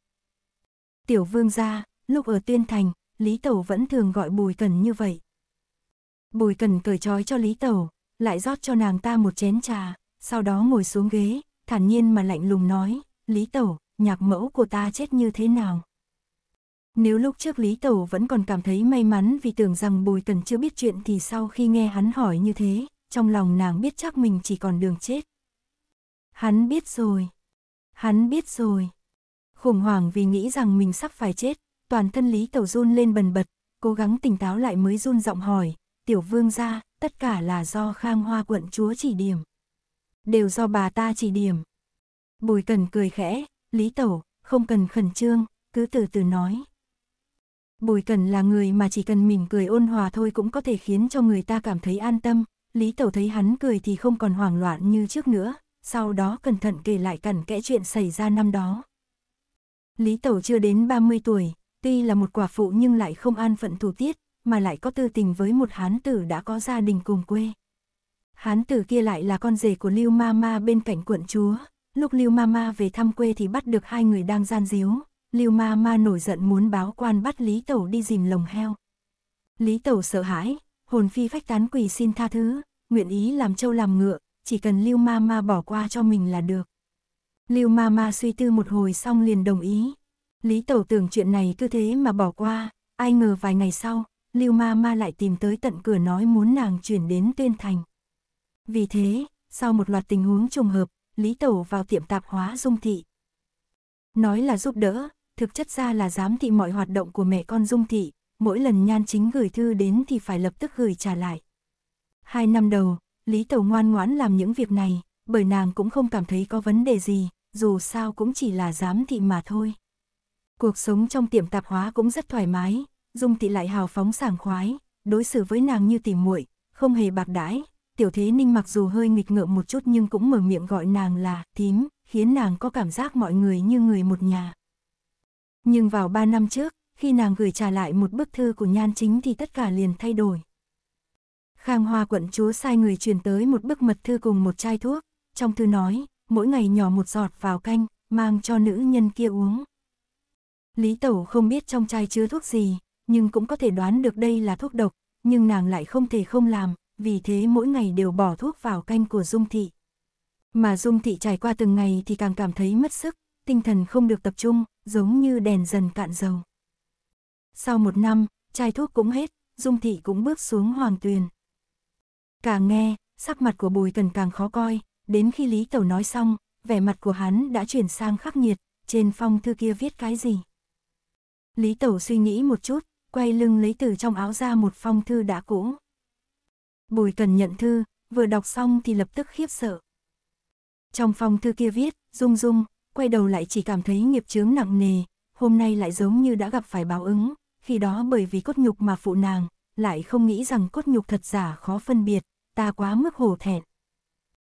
Tiểu Vương gia, lúc ở Tuyên Thành, Lý Tẩu vẫn thường gọi Bùi Cẩn như vậy. Bùi Cẩn cởi trói cho Lý Tẩu, lại rót cho nàng ta một chén trà, sau đó ngồi xuống ghế, thản nhiên mà lạnh lùng nói, Lý Tẩu, nhạc mẫu của ta chết như thế nào? Nếu lúc trước Lý Tẩu vẫn còn cảm thấy may mắn vì tưởng rằng Bùi Cẩn chưa biết chuyện thì sau khi nghe hắn hỏi như thế, trong lòng nàng biết chắc mình chỉ còn đường chết. Hắn biết rồi. Hắn biết rồi. Khủng hoảng vì nghĩ rằng mình sắp phải chết, toàn thân Lý Tẩu run lên bần bật, cố gắng tỉnh táo lại mới run giọng hỏi, Tiểu Vương gia, tất cả là do Khang Hoa quận chúa chỉ điểm. Đều do bà ta chỉ điểm. Bùi Cẩn cười khẽ, Lý Tẩu, không cần khẩn trương, cứ từ từ nói. Bùi Cẩn là người mà chỉ cần mỉm cười ôn hòa thôi cũng có thể khiến cho người ta cảm thấy an tâm. Lý Tẩu thấy hắn cười thì không còn hoảng loạn như trước nữa, sau đó cẩn thận kể lại cặn kẽ chuyện xảy ra năm đó. Lý Tẩu chưa đến 30 tuổi, tuy là một quả phụ nhưng lại không an phận thủ tiết, mà lại có tư tình với một hán tử đã có gia đình cùng quê. Hán tử kia lại là con rể của Lưu Ma Ma bên cạnh quận chúa, lúc Lưu Ma Ma về thăm quê thì bắt được hai người đang gian díu. Lưu Ma Ma nổi giận muốn báo quan bắt Lý Tẩu đi dìm lồng heo. Lý Tẩu sợ hãi, hồn phi phách tán quỳ xin tha thứ, nguyện ý làm trâu làm ngựa, chỉ cần Lưu Ma Ma bỏ qua cho mình là được. Lưu Ma Ma suy tư một hồi xong liền đồng ý. Lý Tẩu tưởng chuyện này cứ thế mà bỏ qua, ai ngờ vài ngày sau, Lưu Ma Ma lại tìm tới tận cửa nói muốn nàng chuyển đến Tuyên Thành. Vì thế, sau một loạt tình huống trùng hợp, Lý Tẩu vào tiệm tạp hóa Dung Thị. Nói là giúp đỡ, thực chất ra là giám thị mọi hoạt động của mẹ con Dung Thị, mỗi lần Nhan Chính gửi thư đến thì phải lập tức gửi trả lại. 2 năm đầu, Lý Tẩu ngoan ngoãn làm những việc này, bởi nàng cũng không cảm thấy có vấn đề gì, dù sao cũng chỉ là giám thị mà thôi. Cuộc sống trong tiệm tạp hóa cũng rất thoải mái, Dung Thị lại hào phóng sảng khoái, đối xử với nàng như tỉ muội, không hề bạc đãi. Tiểu Thế Ninh mặc dù hơi nghịch ngợm một chút nhưng cũng mở miệng gọi nàng là thím, khiến nàng có cảm giác mọi người như người một nhà. Nhưng vào 3 năm trước, khi nàng gửi trả lại một bức thư của Nhan Chính thì tất cả liền thay đổi. Khang Hoa quận chúa sai người truyền tới một bức mật thư cùng một chai thuốc, trong thư nói, mỗi ngày nhỏ một giọt vào canh, mang cho nữ nhân kia uống. Lý Tẩu không biết trong chai chứa thuốc gì, nhưng cũng có thể đoán được đây là thuốc độc, nhưng nàng lại không thể không làm, vì thế mỗi ngày đều bỏ thuốc vào canh của Dung Thị. Mà Dung Thị trải qua từng ngày thì càng cảm thấy mất sức, tinh thần không được tập trung, giống như đèn dần cạn dầu. Sau 1 năm, chai thuốc cũng hết, Dung Thị cũng bước xuống hoàng tuyền. Càng nghe, sắc mặt của Bùi Cẩn càng khó coi, đến khi Lý Tẩu nói xong, vẻ mặt của hắn đã chuyển sang khắc nghiệt, trên phong thư kia viết cái gì? Lý Tẩu suy nghĩ một chút, quay lưng lấy từ trong áo ra một phong thư đã cũ. Bùi Cẩn nhận thư, vừa đọc xong thì lập tức khiếp sợ. Trong phong thư kia viết, Dung Dung, quay đầu lại chỉ cảm thấy nghiệp chướng nặng nề, hôm nay lại giống như đã gặp phải báo ứng, khi đó bởi vì cốt nhục mà phụ nàng, lại không nghĩ rằng cốt nhục thật giả khó phân biệt, ta quá mức hổ thẹn.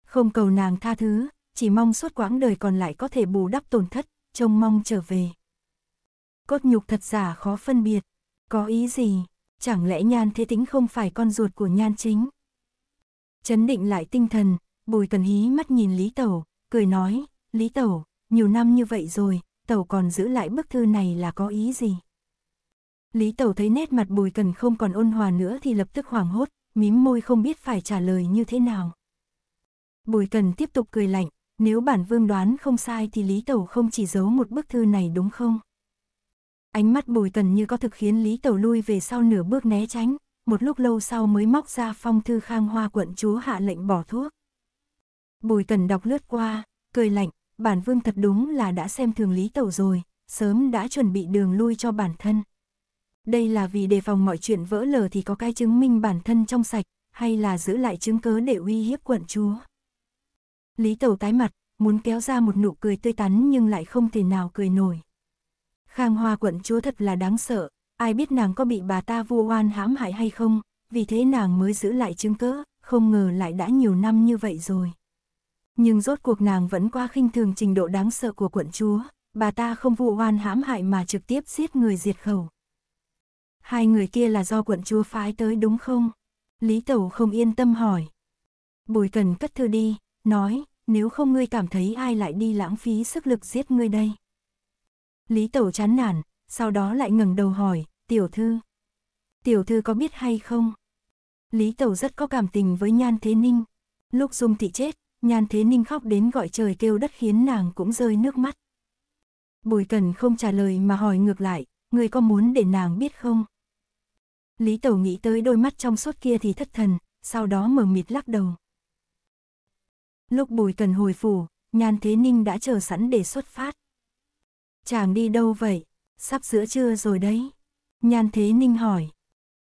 Không cầu nàng tha thứ, chỉ mong suốt quãng đời còn lại có thể bù đắp tổn thất, trông mong trở về. Cốt nhục thật giả khó phân biệt, có ý gì? Chẳng lẽ Nhan Thế Tĩnh không phải con ruột của Nhan Chính? Trấn định lại tinh thần, Bùi Cẩn hí mắt nhìn Lý Tẩu, cười nói, Lý Tẩu, nhiều năm như vậy rồi, Tẩu còn giữ lại bức thư này là có ý gì? Lý Tẩu thấy nét mặt Bùi Cẩn không còn ôn hòa nữa thì lập tức hoảng hốt, mím môi không biết phải trả lời như thế nào. Bùi Cẩn tiếp tục cười lạnh, nếu bản vương đoán không sai thì Lý Tẩu không chỉ giấu một bức thư này đúng không? Ánh mắt Bùi Cẩn như có thực khiến Lý Tẩu lui về sau nửa bước né tránh, một lúc lâu sau mới móc ra phong thư Khang Hoa quận chúa hạ lệnh bỏ thuốc. Bùi Cẩn đọc lướt qua, cười lạnh, bản vương thật đúng là đã xem thường Lý Tẩu rồi, sớm đã chuẩn bị đường lui cho bản thân. Đây là vì đề phòng mọi chuyện vỡ lở thì có cái chứng minh bản thân trong sạch, hay là giữ lại chứng cớ để uy hiếp quận chúa. Lý Tẩu tái mặt, muốn kéo ra một nụ cười tươi tắn nhưng lại không thể nào cười nổi. Khang Hoa quận chúa thật là đáng sợ, ai biết nàng có bị bà ta vu oan hãm hại hay không, vì thế nàng mới giữ lại chứng cớ, không ngờ lại đã nhiều năm như vậy rồi. Nhưng rốt cuộc nàng vẫn quá khinh thường trình độ đáng sợ của quận chúa, bà ta không vu oan hãm hại mà trực tiếp giết người diệt khẩu. Hai người kia là do quận chúa phái tới đúng không? Lý Tẩu không yên tâm hỏi. Bùi Cẩn cất thư đi, nói, nếu không ngươi cảm thấy ai lại đi lãng phí sức lực giết ngươi đây. Lý Tẩu chán nản, sau đó lại ngẩng đầu hỏi, tiểu thư có biết hay không? Lý Tẩu rất có cảm tình với Nhan Thế Ninh. Lúc Dung Thị chết, Nhan Thế Ninh khóc đến gọi trời kêu đất khiến nàng cũng rơi nước mắt. Bùi Cẩn không trả lời mà hỏi ngược lại, ngươi có muốn để nàng biết không? Lý Tẩu nghĩ tới đôi mắt trong suốt kia thì thất thần, sau đó mờ mịt lắc đầu. Lúc Bùi Cẩn hồi phủ, Nhan Thế Ninh đã chờ sẵn để xuất phát. Chàng đi đâu vậy? Sắp giữa trưa rồi đấy. Nhan Thế Ninh hỏi.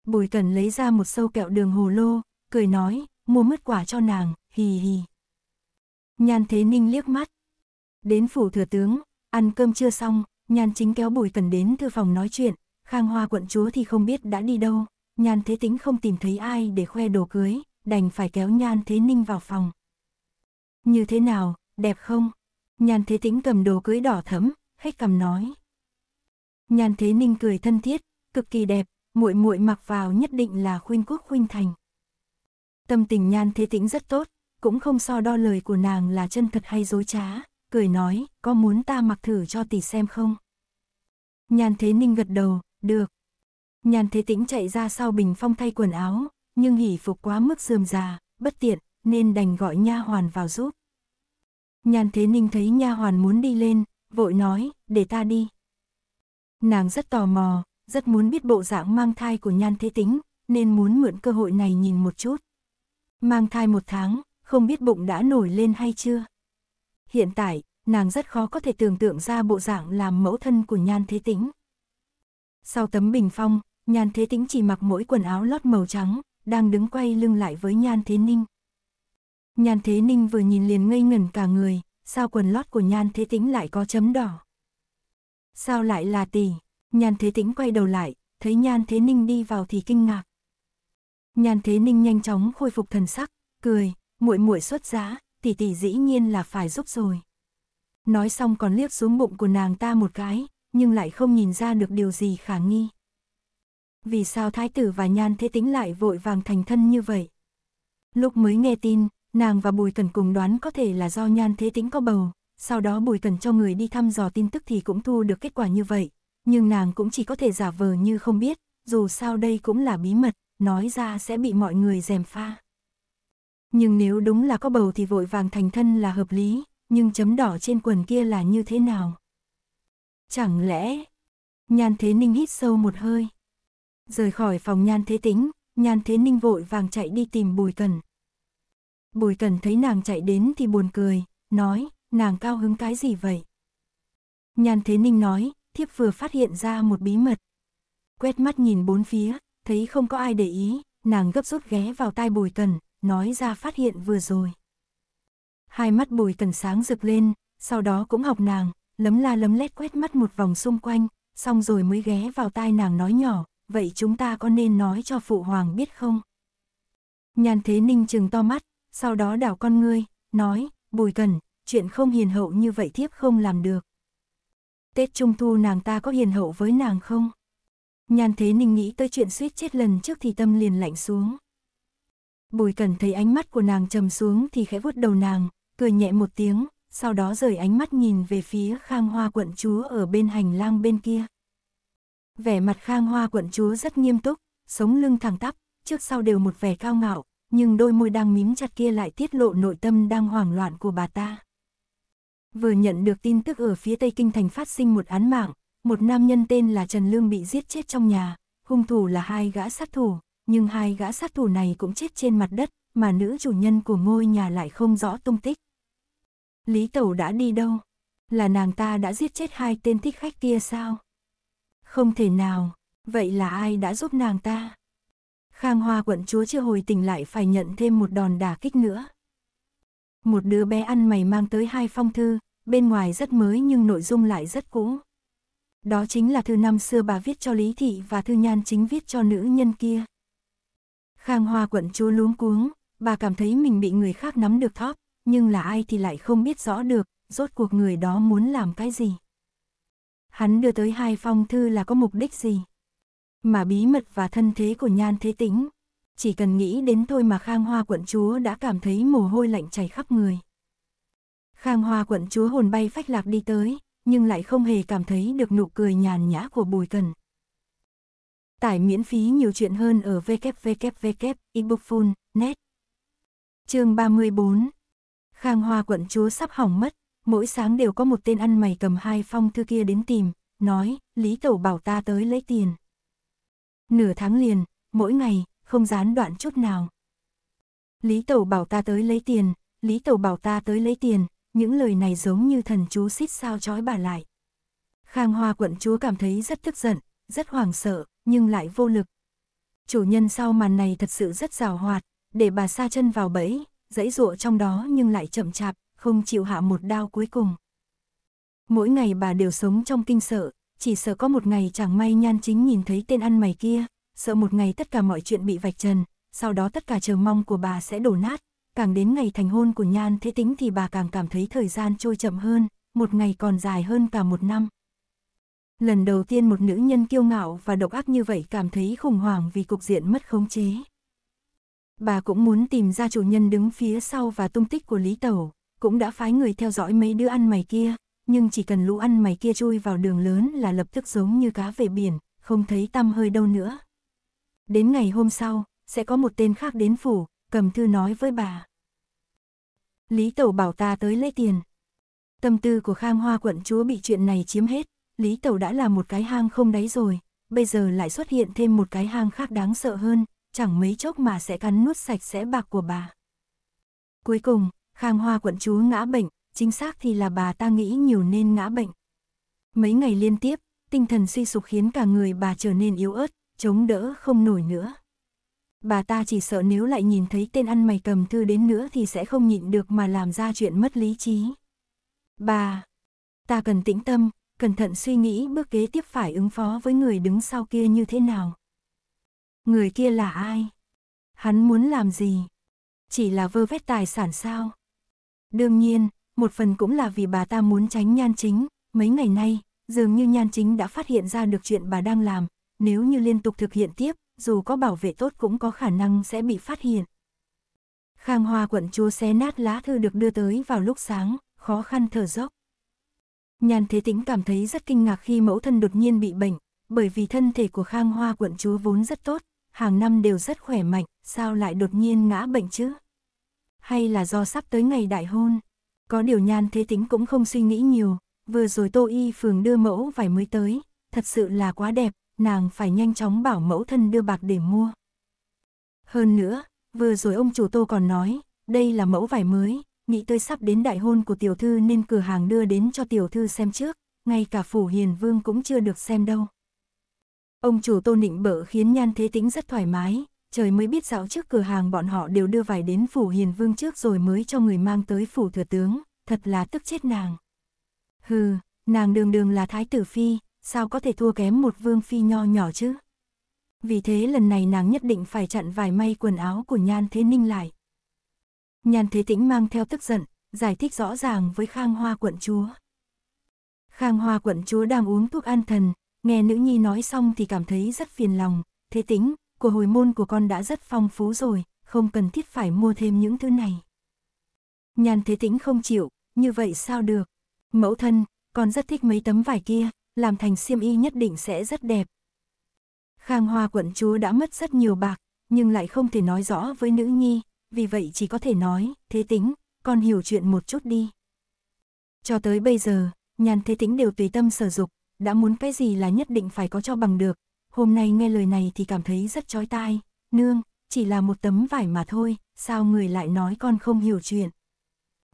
Bùi Cẩn lấy ra một xâu kẹo đường hồ lô, cười nói, mua mứt quả cho nàng, hì hì. Nhan Thế Ninh liếc mắt. Đến phủ thừa tướng, ăn cơm chưa xong, Nhan Chính kéo Bùi Cẩn đến thư phòng nói chuyện. Khang Hoa quận chúa thì không biết đã đi đâu, Nhan Thế Tĩnh không tìm thấy ai để khoe đồ cưới, đành phải kéo Nhan Thế Ninh vào phòng. Như thế nào, đẹp không? Nhan Thế Tĩnh cầm đồ cưới đỏ thẫm, hếch cằm nói. Nhan Thế Ninh cười thân thiết, cực kỳ đẹp, muội muội mặc vào nhất định là khuynh quốc khuynh thành. Tâm tình Nhan Thế Tĩnh rất tốt, cũng không so đo lời của nàng là chân thật hay dối trá, cười nói, có muốn ta mặc thử cho tỷ xem không? Nhan Thế Ninh gật đầu, được. Nhan Thế Tĩnh chạy ra sau bình phong thay quần áo, nhưng hỉ phục quá mức rườm rà, bất tiện, nên đành gọi nha hoàn vào giúp. Nhan Thế Ninh thấy nha hoàn muốn đi lên, vội nói, để ta đi. Nàng rất tò mò, rất muốn biết bộ dạng mang thai của Nhan Thế Tĩnh, nên muốn mượn cơ hội này nhìn một chút. Mang thai 1 tháng, không biết bụng đã nổi lên hay chưa. Hiện tại, nàng rất khó có thể tưởng tượng ra bộ dạng làm mẫu thân của Nhan Thế Tĩnh. Sau tấm bình phong, Nhan Thế Tĩnh chỉ mặc mỗi quần áo lót màu trắng, đang đứng quay lưng lại với Nhan Thế Ninh. Nhan Thế Ninh vừa nhìn liền ngây ngẩn cả người, sao quần lót của Nhan Thế Tĩnh lại có chấm đỏ? Sao lại là tỷ? Nhan Thế Tĩnh quay đầu lại, thấy Nhan Thế Ninh đi vào thì kinh ngạc. Nhan Thế Ninh nhanh chóng khôi phục thần sắc, cười, muội muội xuất giá, tỷ tỷ dĩ nhiên là phải giúp rồi. Nói xong còn liếc xuống bụng của nàng ta một cái, nhưng lại không nhìn ra được điều gì khả nghi. Vì sao Thái tử và Nhan Thế Tĩnh lại vội vàng thành thân như vậy? Lúc mới nghe tin, nàng và Bùi Cẩn cùng đoán có thể là do Nhan Thế Tĩnh có bầu, sau đó Bùi Cẩn cho người đi thăm dò tin tức thì cũng thu được kết quả như vậy, nhưng nàng cũng chỉ có thể giả vờ như không biết, dù sao đây cũng là bí mật, nói ra sẽ bị mọi người gièm pha. Nhưng nếu đúng là có bầu thì vội vàng thành thân là hợp lý, nhưng chấm đỏ trên quần kia là như thế nào? Chẳng lẽ... Nhan Thế Ninh hít sâu một hơi. Rời khỏi phòng Nhan Thế Tĩnh, Nhan Thế Ninh vội vàng chạy đi tìm Bùi Cẩn. Bùi Cẩn thấy nàng chạy đến thì buồn cười, nói, nàng cao hứng cái gì vậy? Nhan Thế Ninh nói, thiếp vừa phát hiện ra một bí mật. Quét mắt nhìn bốn phía, thấy không có ai để ý, nàng gấp rút ghé vào tai Bùi Cẩn, nói ra phát hiện vừa rồi. Hai mắt Bùi Cẩn sáng rực lên, sau đó cũng học nàng, lấm la lấm lét quét mắt một vòng xung quanh, xong rồi mới ghé vào tai nàng nói nhỏ, vậy chúng ta có nên nói cho phụ hoàng biết không? Nhan Thế Ninh trừng to mắt, sau đó đảo con ngươi, nói, Bùi Cẩn, chuyện không hiền hậu như vậy thiếp không làm được. Tết Trung Thu nàng ta có hiền hậu với nàng không? Nhan Thế Ninh nghĩ tới chuyện suýt chết lần trước thì tâm liền lạnh xuống. Bùi Cẩn thấy ánh mắt của nàng trầm xuống thì khẽ vuốt đầu nàng, cười nhẹ một tiếng, sau đó rời ánh mắt nhìn về phía Khang Hoa quận chúa ở bên hành lang bên kia. Vẻ mặt Khang Hoa quận chúa rất nghiêm túc, sống lưng thẳng tắp, trước sau đều một vẻ cao ngạo, nhưng đôi môi đang mím chặt kia lại tiết lộ nội tâm đang hoảng loạn của bà ta. Vừa nhận được tin tức ở phía Tây Kinh thành phát sinh một án mạng, một nam nhân tên là Trần Lương bị giết chết trong nhà, hung thủ là hai gã sát thủ, nhưng hai gã sát thủ này cũng chết trên mặt đất, mà nữ chủ nhân của ngôi nhà lại không rõ tung tích. Lý Tẩu đã đi đâu? Là nàng ta đã giết chết hai tên thích khách kia sao? Không thể nào, vậy là ai đã giúp nàng ta? Khang Hoa quận chúa chưa hồi tỉnh lại phải nhận thêm một đòn đả kích nữa. Một đứa bé ăn mày mang tới 2 phong thư, bên ngoài rất mới nhưng nội dung lại rất cũ. Đó chính là thư năm xưa bà viết cho Lý Thị và thư Nhan Chính viết cho nữ nhân kia. Khang Hoa quận chúa luống cuống, bà cảm thấy mình bị người khác nắm được thóp, nhưng là ai thì lại không biết rõ được, rốt cuộc người đó muốn làm cái gì. Hắn đưa tới 2 phong thư là có mục đích gì? Mà bí mật và thân thế của Nhan Thế Tĩnh, chỉ cần nghĩ đến thôi mà Khang Hoa quận chúa đã cảm thấy mồ hôi lạnh chảy khắp người. Khang Hoa quận chúa hồn bay phách lạc đi tới, nhưng lại không hề cảm thấy được nụ cười nhàn nhã của Bùi Cẩn. Tải miễn phí nhiều chuyện hơn ở www.ebookfun.net. Chương 34. Khang Hoa quận chúa sắp hỏng mất, mỗi sáng đều có một tên ăn mày cầm 2 phong thư kia đến tìm, nói, Lý Tẩu bảo ta tới lấy tiền. Nửa tháng liền, mỗi ngày, không gián đoạn chút nào. Lý Tẩu bảo ta tới lấy tiền, Lý Tẩu bảo ta tới lấy tiền, những lời này giống như thần chú xít sao trói bà lại. Khang Hoa quận chúa cảm thấy rất tức giận, rất hoảng sợ, nhưng lại vô lực. Chủ nhân sau màn này thật sự rất giàu hoạt, để bà sa chân vào bẫy, giãy giụa trong đó nhưng lại chậm chạp, không chịu hạ một đao cuối cùng. Mỗi ngày bà đều sống trong kinh sợ, chỉ sợ có một ngày chẳng may Nhan Chính nhìn thấy tên ăn mày kia, sợ một ngày tất cả mọi chuyện bị vạch trần, sau đó tất cả chờ mong của bà sẽ đổ nát. Càng đến ngày thành hôn của Nhan Thế Tĩnh thì bà càng cảm thấy thời gian trôi chậm hơn, một ngày còn dài hơn cả một năm. Lần đầu tiên một nữ nhân kiêu ngạo và độc ác như vậy cảm thấy khủng hoảng vì cục diện mất khống chế. Bà cũng muốn tìm ra chủ nhân đứng phía sau và tung tích của Lý Tẩu, cũng đã phái người theo dõi mấy đứa ăn mày kia, nhưng chỉ cần lũ ăn mày kia chui vào đường lớn là lập tức giống như cá về biển, không thấy tăm hơi đâu nữa. Đến ngày hôm sau, sẽ có một tên khác đến phủ, cầm thư nói với bà. Lý Tẩu bảo ta tới lấy tiền. Tâm tư của Khang Hoa quận chúa bị chuyện này chiếm hết, Lý Tẩu đã là một cái hang không đáy rồi, bây giờ lại xuất hiện thêm một cái hang khác đáng sợ hơn, chẳng mấy chốc mà sẽ cắn nuốt sạch sẽ bạc của bà. Cuối cùng, Khang Hoa quận chúa ngã bệnh, chính xác thì là bà ta nghĩ nhiều nên ngã bệnh. Mấy ngày liên tiếp, tinh thần suy sụp khiến cả người bà trở nên yếu ớt, chống đỡ không nổi nữa. Bà ta chỉ sợ nếu lại nhìn thấy tên ăn mày cầm thư đến nữa thì sẽ không nhịn được mà làm ra chuyện mất lý trí. Bà, ta cần tĩnh tâm, cẩn thận suy nghĩ bước kế tiếp phải ứng phó với người đứng sau kia như thế nào. Người kia là ai? Hắn muốn làm gì? Chỉ là vơ vét tài sản sao? Đương nhiên, một phần cũng là vì bà ta muốn tránh Nhan Chính. Mấy ngày nay, dường như Nhan Chính đã phát hiện ra được chuyện bà đang làm. Nếu như liên tục thực hiện tiếp, dù có bảo vệ tốt cũng có khả năng sẽ bị phát hiện. Khang Hoa quận chúa xé nát lá thư được đưa tới vào lúc sáng, khó khăn thở dốc. Nhan Thế Tĩnh cảm thấy rất kinh ngạc khi mẫu thân đột nhiên bị bệnh, bởi vì thân thể của Khang Hoa quận chúa vốn rất tốt, hàng năm đều rất khỏe mạnh, sao lại đột nhiên ngã bệnh chứ? Hay là do sắp tới ngày đại hôn? Có điều Nhan Thế Tĩnh cũng không suy nghĩ nhiều, vừa rồi Tô Y Phường đưa mẫu vải mới tới, thật sự là quá đẹp. Nàng phải nhanh chóng bảo mẫu thân đưa bạc để mua. Hơn nữa, vừa rồi ông chủ Tô còn nói, đây là mẫu vải mới, nghĩ tới sắp đến đại hôn của tiểu thư nên cửa hàng đưa đến cho tiểu thư xem trước, ngay cả phủ Hiền Vương cũng chưa được xem đâu. Ông chủ Tô nịnh bợ khiến Nhan Thế Tĩnh rất thoải mái, trời mới biết dạo trước cửa hàng bọn họ đều đưa vải đến phủ Hiền Vương trước rồi mới cho người mang tới phủ thừa tướng, thật là tức chết nàng. Hừ, nàng đường đường là thái tử phi, sao có thể thua kém một vương phi nho nhỏ chứ? Vì thế lần này nàng nhất định phải chặn vài may quần áo của Nhan Thế Ninh lại. Nhan Thế Tĩnh mang theo tức giận, giải thích rõ ràng với Khang Hoa quận chúa. Khang Hoa quận chúa đang uống thuốc an thần, nghe nữ nhi nói xong thì cảm thấy rất phiền lòng. Thế Tĩnh, của hồi môn của con đã rất phong phú rồi, không cần thiết phải mua thêm những thứ này. Nhan Thế Tĩnh không chịu, như vậy sao được? Mẫu thân, con rất thích mấy tấm vải kia. Làm thành xiêm y nhất định sẽ rất đẹp. Khang Hoa quận chúa đã mất rất nhiều bạc, nhưng lại không thể nói rõ với nữ nhi, vì vậy chỉ có thể nói, Thế Tĩnh, con hiểu chuyện một chút đi. Cho tới bây giờ, Nhan Thế Tĩnh đều tùy tâm sở dục, đã muốn cái gì là nhất định phải có cho bằng được. Hôm nay nghe lời này thì cảm thấy rất chói tai, nương, chỉ là một tấm vải mà thôi, sao người lại nói con không hiểu chuyện?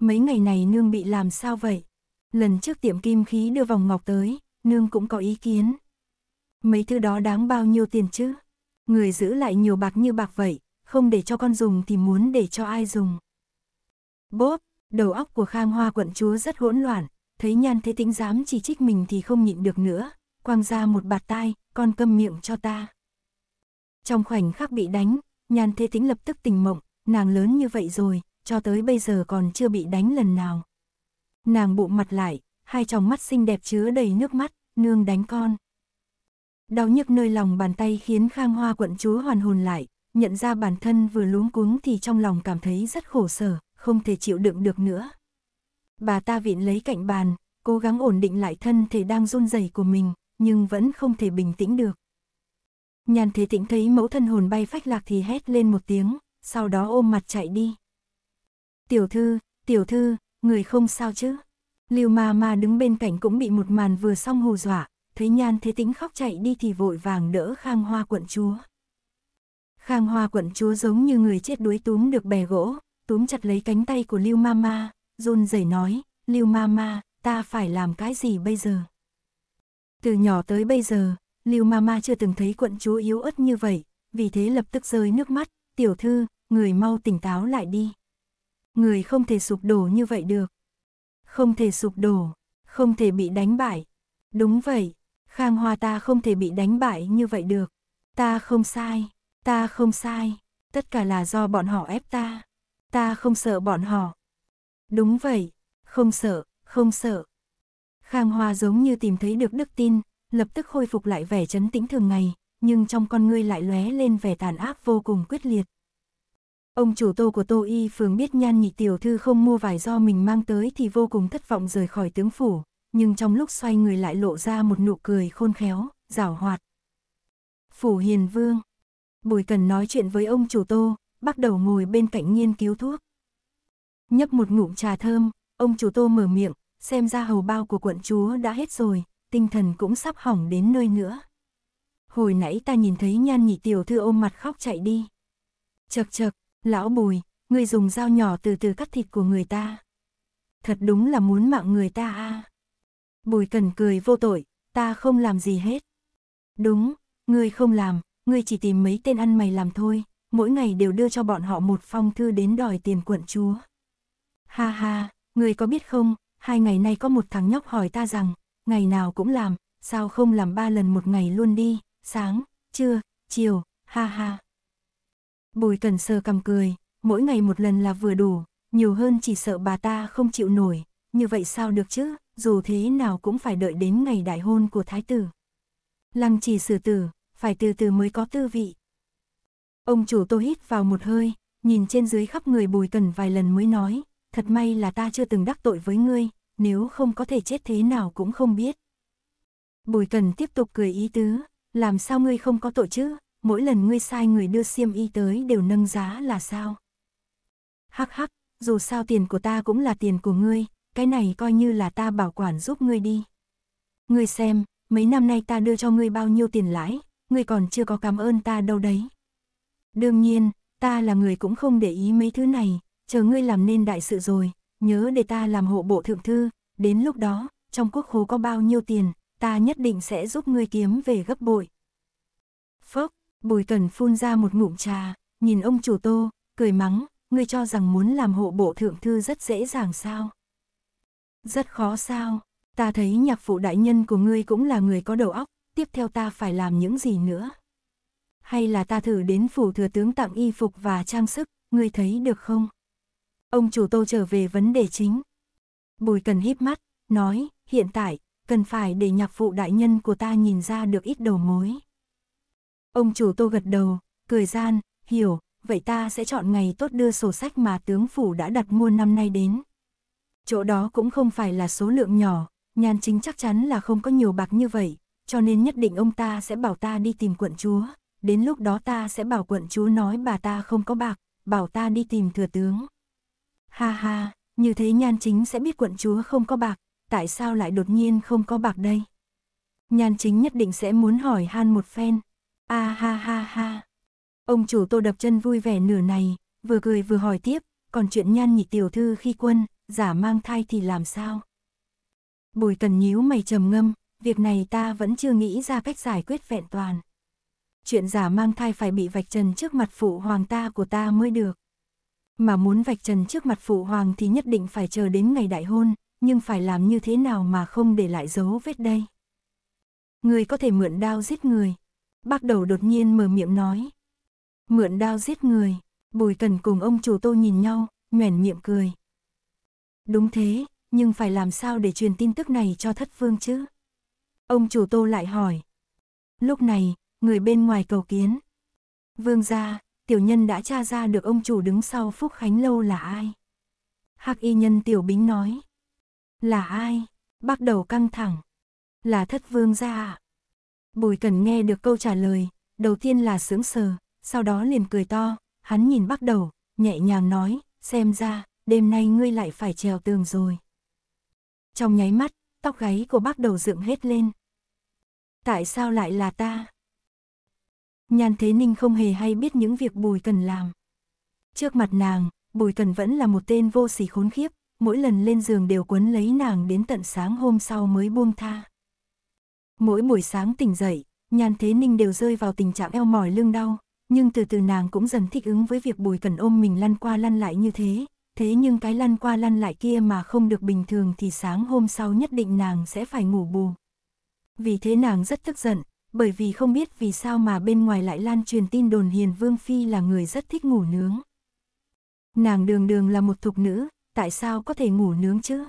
Mấy ngày này nương bị làm sao vậy? Lần trước tiệm kim khí đưa vòng ngọc tới, nương cũng có ý kiến. Mấy thứ đó đáng bao nhiêu tiền chứ? người giữ lại nhiều bạc như bạc vậy, không để cho con dùng thì muốn để cho ai dùng. Bốp, đầu óc của Khang Hoa quận chúa rất hỗn loạn, thấy Nhan Thế Tĩnh dám chỉ trích mình thì không nhịn được nữa, quăng ra một bạt tai, con câm miệng cho ta. Trong khoảnh khắc bị đánh, Nhan Thế Tĩnh lập tức tỉnh mộng, nàng lớn như vậy rồi, cho tới bây giờ còn chưa bị đánh lần nào. Nàng bụm mặt lại, hai tròng mắt xinh đẹp chứa đầy nước mắt, nương đánh con. Đau nhức nơi lòng bàn tay khiến Khang Hoa quận chúa hoàn hồn lại, nhận ra bản thân vừa luống cuống thì trong lòng cảm thấy rất khổ sở, không thể chịu đựng được nữa. Bà ta vịn lấy cạnh bàn, cố gắng ổn định lại thân thể đang run rẩy của mình, nhưng vẫn không thể bình tĩnh được. Nhan Thế Tĩnh thấy mẫu thân hồn bay phách lạc thì hét lên một tiếng, sau đó ôm mặt chạy đi. Tiểu thư, người không sao chứ? Lưu Ma Ma đứng bên cạnh cũng bị một màn vừa xong hù dọa, thấy Nhan Thế Tĩnh khóc chạy đi thì vội vàng đỡ Khang Hoa quận chúa. Khang Hoa quận chúa giống như người chết đuối túm được bè gỗ, túm chặt lấy cánh tay của Lưu Ma Ma, run rẩy nói, Lưu Ma Ma, ta phải làm cái gì bây giờ? Từ nhỏ tới bây giờ, Lưu Ma Ma chưa từng thấy quận chúa yếu ớt như vậy, vì thế lập tức rơi nước mắt, tiểu thư, người mau tỉnh táo lại đi. Người không thể sụp đổ như vậy được. Không thể sụp đổ, không thể bị đánh bại. Đúng vậy, Khang Hoa ta không thể bị đánh bại như vậy được. Ta không sai, ta không sai. Tất cả là do bọn họ ép ta. Ta không sợ bọn họ. Đúng vậy, không sợ, không sợ. Khang Hoa giống như tìm thấy được đức tin, lập tức khôi phục lại vẻ trấn tĩnh thường ngày, nhưng trong con ngươi lại lóe lên vẻ tàn ác vô cùng quyết liệt. Ông chủ Tô của Tô Y Phường biết Nhan nhị tiểu thư không mua vải do mình mang tới thì vô cùng thất vọng rời khỏi tướng phủ, nhưng trong lúc xoay người lại lộ ra một nụ cười khôn khéo, giảo hoạt. Phủ Hiền Vương, Bùi Cẩn nói chuyện với ông chủ Tô, Bắc Đẩu ngồi bên cạnh nghiên cứu thuốc. Nhấp một ngụm trà thơm, ông chủ Tô mở miệng, xem ra hầu bao của quận chúa đã hết rồi, tinh thần cũng sắp hỏng đến nơi nữa. Hồi nãy ta nhìn thấy Nhan nhị tiểu thư ôm mặt khóc chạy đi. Chậc chậc. Lão Bùi, người dùng dao nhỏ từ từ cắt thịt của người ta. Thật đúng là muốn mạng người ta à. Bùi Cẩn cười vô tội, ta không làm gì hết. Đúng, ngươi không làm, ngươi chỉ tìm mấy tên ăn mày làm thôi, mỗi ngày đều đưa cho bọn họ một phong thư đến đòi tiền quận chúa. Ha ha, ngươi có biết không, 2 ngày nay có một thằng nhóc hỏi ta rằng, ngày nào cũng làm, sao không làm 3 lần một ngày luôn đi, sáng, trưa, chiều, ha ha. Bùi Cẩn sờ cằm cười, mỗi ngày 1 lần là vừa đủ, nhiều hơn chỉ sợ bà ta không chịu nổi, như vậy sao được chứ, dù thế nào cũng phải đợi đến ngày đại hôn của Thái tử. Lăng trì xử tử, phải từ từ mới có tư vị. Ông chủ Tô hít vào một hơi, nhìn trên dưới khắp người Bùi Cẩn vài lần mới nói, thật may là ta chưa từng đắc tội với ngươi, nếu không có thể chết thế nào cũng không biết. Bùi Cẩn tiếp tục cười ý tứ, làm sao ngươi không có tội chứ? Mỗi lần ngươi sai người đưa xiêm y tới đều nâng giá là sao? Hắc hắc, dù sao tiền của ta cũng là tiền của ngươi, cái này coi như là ta bảo quản giúp ngươi đi. Ngươi xem, mấy năm nay ta đưa cho ngươi bao nhiêu tiền lãi, ngươi còn chưa có cảm ơn ta đâu đấy. Đương nhiên, ta là người cũng không để ý mấy thứ này, chờ ngươi làm nên đại sự rồi, nhớ để ta làm hộ bộ thượng thư, đến lúc đó, trong quốc khố có bao nhiêu tiền, ta nhất định sẽ giúp ngươi kiếm về gấp bội. Phốc. Bùi Cẩn phun ra một ngụm trà, nhìn ông chủ Tô, cười mắng, ngươi cho rằng muốn làm hộ bộ thượng thư rất dễ dàng sao? Rất khó sao, ta thấy nhạc phụ đại nhân của ngươi cũng là người có đầu óc, tiếp theo ta phải làm những gì nữa? Hay là ta thử đến phủ thừa tướng tặng y phục và trang sức, ngươi thấy được không? Ông chủ Tô trở về vấn đề chính. Bùi Cẩn híp mắt, nói, hiện tại, cần phải để nhạc phụ đại nhân của ta nhìn ra được ít đầu mối. Ông chủ Tô gật đầu, cười gian, hiểu, vậy ta sẽ chọn ngày tốt đưa sổ sách mà tướng phủ đã đặt mua năm nay đến. Chỗ đó cũng không phải là số lượng nhỏ, Nhan Chính chắc chắn là không có nhiều bạc như vậy, cho nên nhất định ông ta sẽ bảo ta đi tìm quận chúa, đến lúc đó ta sẽ bảo quận chúa nói bà ta không có bạc, bảo ta đi tìm thừa tướng. Ha ha, như thế Nhan Chính sẽ biết quận chúa không có bạc, tại sao lại đột nhiên không có bạc đây? Nhan Chính nhất định sẽ muốn hỏi han một phen. A ha ha ha. Ông chủ Tô đập chân vui vẻ nửa này, vừa cười vừa hỏi tiếp, còn chuyện Nhan nhị tiểu thư khi quân, giả mang thai thì làm sao? Bùi Cẩn nhíu mày trầm ngâm, việc này ta vẫn chưa nghĩ ra cách giải quyết vẹn toàn. chuyện giả mang thai phải bị vạch trần trước mặt phụ hoàng ta của ta mới được. Mà muốn vạch trần trước mặt phụ hoàng thì nhất định phải chờ đến ngày đại hôn, nhưng phải làm như thế nào mà không để lại dấu vết đây? Người có thể mượn đao giết người. Bắc Đẩu đột nhiên mở miệng nói. Mượn đao giết người, Bùi Cẩn cùng ông chủ Tô nhìn nhau, nhoẻn miệng cười. Đúng thế, nhưng phải làm sao để truyền tin tức này cho thất vương chứ? Ông chủ Tô lại hỏi. Lúc này, người bên ngoài cầu kiến. Vương gia, tiểu nhân đã tra ra được ông chủ đứng sau Phúc Khánh Lâu là ai? Hắc y nhân Tiểu Bính nói. Là ai? Bắc Đẩu căng thẳng. Là thất vương gia à? Bùi Cẩn nghe được câu trả lời, đầu tiên là sững sờ, sau đó liền cười to, hắn nhìn Bắc Đẩu, nhẹ nhàng nói, xem ra, đêm nay ngươi lại phải trèo tường rồi. Trong nháy mắt, tóc gáy của Bắc Đẩu dựng hết lên. Tại sao lại là ta? Nhan Thế Ninh không hề hay biết những việc Bùi Cẩn làm. Trước mặt nàng, Bùi Cẩn vẫn là một tên vô sỉ khốn khiếp, mỗi lần lên giường đều quấn lấy nàng đến tận sáng hôm sau mới buông tha. Mỗi buổi sáng tỉnh dậy, Nhan Thế Ninh đều rơi vào tình trạng eo mỏi lưng đau, nhưng từ từ nàng cũng dần thích ứng với việc Bùi Cẩn ôm mình lăn qua lăn lại như thế. Thế nhưng cái lăn qua lăn lại kia mà không được bình thường thì sáng hôm sau nhất định nàng sẽ phải ngủ bù. Vì thế nàng rất tức giận, bởi vì không biết vì sao mà bên ngoài lại lan truyền tin đồn Hiền Vương Phi là người rất thích ngủ nướng. Nàng đường đường là một thục nữ, tại sao có thể ngủ nướng chứ?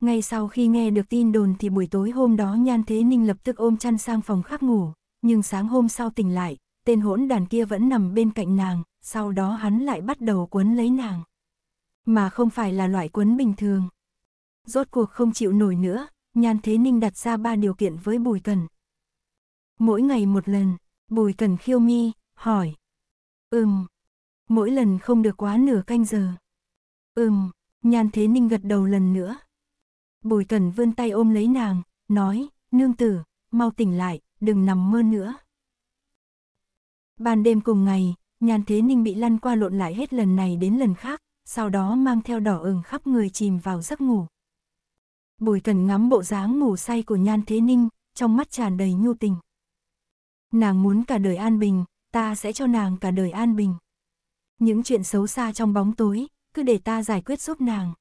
Ngay sau khi nghe được tin đồn thì buổi tối hôm đó Nhan Thế Ninh lập tức ôm chăn sang phòng khác ngủ, nhưng sáng hôm sau tỉnh lại, tên hỗn đàn kia vẫn nằm bên cạnh nàng, sau đó hắn lại bắt đầu quấn lấy nàng. Mà không phải là loại quấn bình thường. Rốt cuộc không chịu nổi nữa, Nhan Thế Ninh đặt ra 3 điều kiện với Bùi Cẩn. Mỗi ngày một lần, Bùi Cẩn khiêu mi, hỏi. Mỗi lần không được quá nửa canh giờ. Nhan Thế Ninh gật đầu lần nữa. Bùi Cẩn vươn tay ôm lấy nàng, nói, nương tử, mau tỉnh lại, đừng nằm mơ nữa. Ban đêm cùng ngày, Nhan Thế Ninh bị lăn qua lộn lại hết lần này đến lần khác, sau đó mang theo đỏ ửng khắp người chìm vào giấc ngủ. Bùi Cẩn ngắm bộ dáng ngủ say của Nhan Thế Ninh, trong mắt tràn đầy nhu tình. Nàng muốn cả đời an bình, ta sẽ cho nàng cả đời an bình. Những chuyện xấu xa trong bóng tối, cứ để ta giải quyết giúp nàng.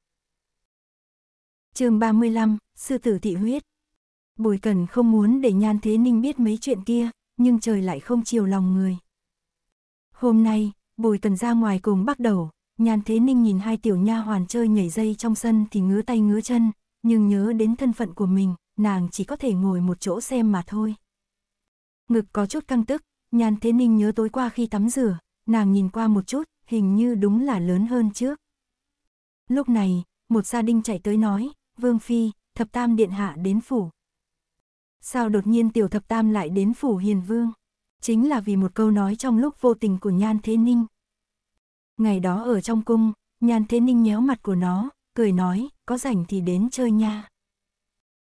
Chương 35, Sư tử thị huyết. Bùi Cẩn không muốn để Nhan Thế Ninh biết mấy chuyện kia, nhưng trời lại không chiều lòng người. Hôm nay, Bùi Cẩn ra ngoài cùng Bắc Đẩu, Nhan Thế Ninh nhìn hai tiểu nha hoàn chơi nhảy dây trong sân thì ngứa tay ngứa chân, nhưng nhớ đến thân phận của mình, nàng chỉ có thể ngồi một chỗ xem mà thôi. Ngực có chút căng tức, Nhan Thế Ninh nhớ tối qua khi tắm rửa, nàng nhìn qua một chút, hình như đúng là lớn hơn trước. Lúc này, một gia đình chạy tới nói, Vương Phi, Thập Tam Điện Hạ đến phủ. Sao đột nhiên Tiểu Thập Tam lại đến phủ Hiền Vương? Chính là vì một câu nói trong lúc vô tình của Nhan Thế Ninh. Ngày đó ở trong cung, Nhan Thế Ninh nhéo mặt của nó, cười nói, có rảnh thì đến chơi nha.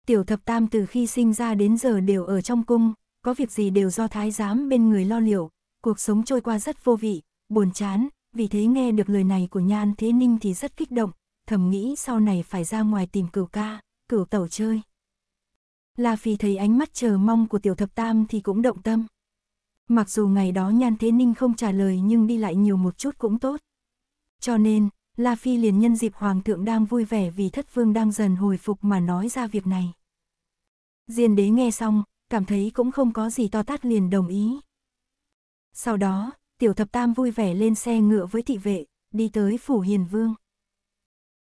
Tiểu Thập Tam từ khi sinh ra đến giờ đều ở trong cung, có việc gì đều do thái giám bên người lo liệu, cuộc sống trôi qua rất vô vị, buồn chán, vì thế nghe được lời này của Nhan Thế Ninh thì rất kích động, thầm nghĩ sau này phải ra ngoài tìm cửu ca, cửu tẩu chơi. La Phi thấy ánh mắt chờ mong của Tiểu Thập Tam thì cũng động tâm. Mặc dù ngày đó Nhan Thế Ninh không trả lời nhưng đi lại nhiều một chút cũng tốt. Cho nên, La Phi liền nhân dịp Hoàng thượng đang vui vẻ vì thất vương đang dần hồi phục mà nói ra việc này. Diên Đế nghe xong, cảm thấy cũng không có gì to tát liền đồng ý. Sau đó, Tiểu Thập Tam vui vẻ lên xe ngựa với thị vệ, đi tới phủ Hiền Vương.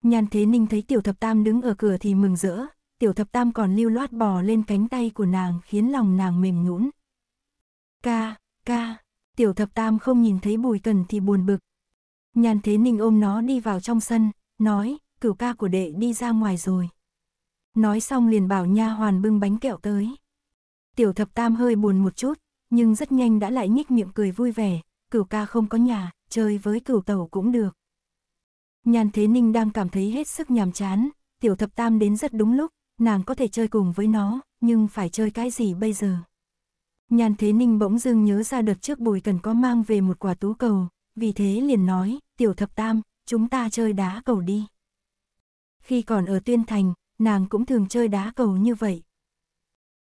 Nhan Thế Ninh thấy Tiểu Thập Tam đứng ở cửa thì mừng rỡ, Tiểu Thập Tam còn lưu loát bò lên cánh tay của nàng khiến lòng nàng mềm nhũn. Ca, Tiểu Thập Tam không nhìn thấy Bùi Cẩn thì buồn bực. Nhan Thế Ninh ôm nó đi vào trong sân, nói, cửu ca của đệ đi ra ngoài rồi. Nói xong liền bảo nha hoàn bưng bánh kẹo tới. Tiểu Thập Tam hơi buồn một chút, nhưng rất nhanh đã lại nhếch miệng cười vui vẻ, cửu ca không có nhà, chơi với cửu tẩu cũng được. Nhan Thế Ninh đang cảm thấy hết sức nhàm chán, Tiểu Thập Tam đến rất đúng lúc, nàng có thể chơi cùng với nó, nhưng phải chơi cái gì bây giờ? Nhan Thế Ninh bỗng dưng nhớ ra đợt trước Bùi Cẩn có mang về một quả tú cầu, vì thế liền nói, Tiểu Thập Tam, chúng ta chơi đá cầu đi. Khi còn ở Tuyên Thành, nàng cũng thường chơi đá cầu như vậy.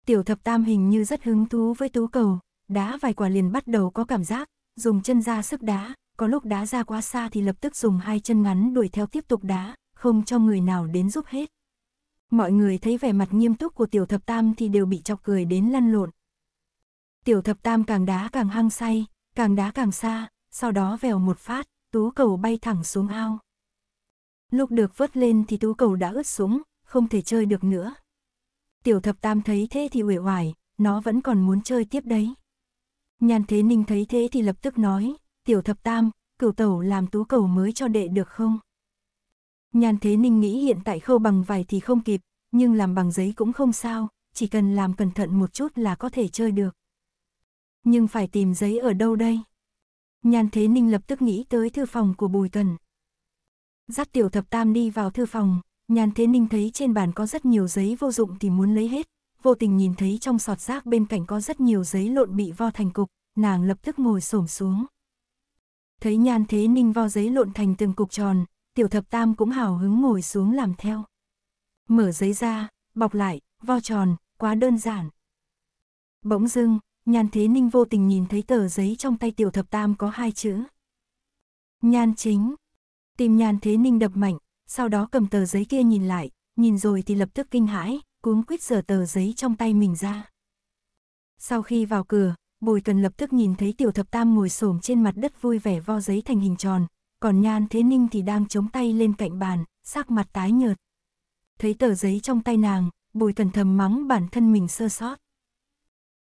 Tiểu Thập Tam hình như rất hứng thú với tú cầu, Đá vài quả liền bắt đầu có cảm giác, dùng chân ra sức đá, có lúc đá ra quá xa thì lập tức dùng hai chân ngắn đuổi theo tiếp tục đá, không cho người nào đến giúp hết. Mọi người thấy vẻ mặt nghiêm túc của Tiểu Thập Tam thì đều bị chọc cười đến lăn lộn. Tiểu Thập Tam càng đá càng hăng say, càng đá càng xa, sau đó vèo một phát, tú cầu bay thẳng xuống ao. Lúc được vớt lên thì tú cầu đã ướt sũng, không thể chơi được nữa. Tiểu Thập Tam thấy thế thì uể oải, nó vẫn còn muốn chơi tiếp đấy. Nhan Thế Ninh thấy thế thì lập tức nói, Tiểu Thập Tam, Cửu Tẩu làm tú cầu mới cho đệ được không? Nhan Thế Ninh nghĩ hiện tại khâu bằng vải thì không kịp, nhưng làm bằng giấy cũng không sao, chỉ cần làm cẩn thận một chút là có thể chơi được. Nhưng phải tìm giấy ở đâu đây? Nhan Thế Ninh lập tức nghĩ tới thư phòng của Bùi Cẩn. Dắt Tiểu Thập Tam đi vào thư phòng, Nhan Thế Ninh thấy trên bàn có rất nhiều giấy vô dụng thì muốn lấy hết, vô tình nhìn thấy trong sọt rác bên cạnh có rất nhiều giấy lộn bị vo thành cục, nàng lập tức ngồi xổm xuống. Thấy Nhan Thế Ninh vo giấy lộn thành từng cục tròn, Tiểu Thập Tam cũng hào hứng ngồi xuống làm theo. Mở giấy ra, bọc lại, vo tròn, quá đơn giản. Bỗng dưng, Nhan Thế Ninh vô tình nhìn thấy tờ giấy trong tay Tiểu Thập Tam có hai chữ. Nhan Chính. Tim Nhan Thế Ninh đập mạnh, sau đó cầm tờ giấy kia nhìn lại, nhìn rồi thì lập tức kinh hãi, cuống quýt giở tờ giấy trong tay mình ra. Sau khi vào cửa, Bùi Cẩn lập tức nhìn thấy Tiểu Thập Tam ngồi xổm trên mặt đất vui vẻ vo giấy thành hình tròn, còn Nhan Thế Ninh thì đang chống tay lên cạnh bàn, sắc mặt tái nhợt. Thấy tờ giấy trong tay nàng, Bùi Cẩn thầm mắng bản thân mình sơ sót.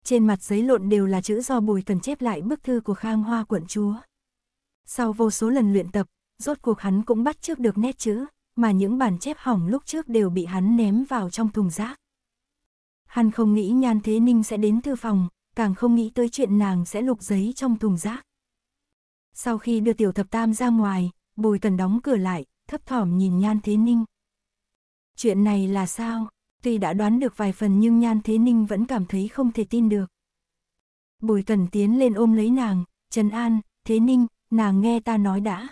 Trên mặt giấy lộn đều là chữ do Bùi Cẩn chép lại bức thư của Khang Hoa quận chúa. Sau vô số lần luyện tập, rốt cuộc hắn cũng bắt chước được nét chữ, mà những bản chép hỏng lúc trước đều bị hắn ném vào trong thùng rác. Hắn không nghĩ Nhan Thế Ninh sẽ đến thư phòng, càng không nghĩ tới chuyện nàng sẽ lục giấy trong thùng rác. Sau khi đưa Tiểu Thập Tam ra ngoài, Bùi Cẩn đóng cửa lại, thấp thỏm nhìn Nhan Thế Ninh. Chuyện này là sao? Tuy đã đoán được vài phần nhưng Nhan Thế Ninh vẫn cảm thấy không thể tin được. Bùi Cẩn tiến lên ôm lấy nàng, trấn an, Thế Ninh, nàng nghe ta nói đã.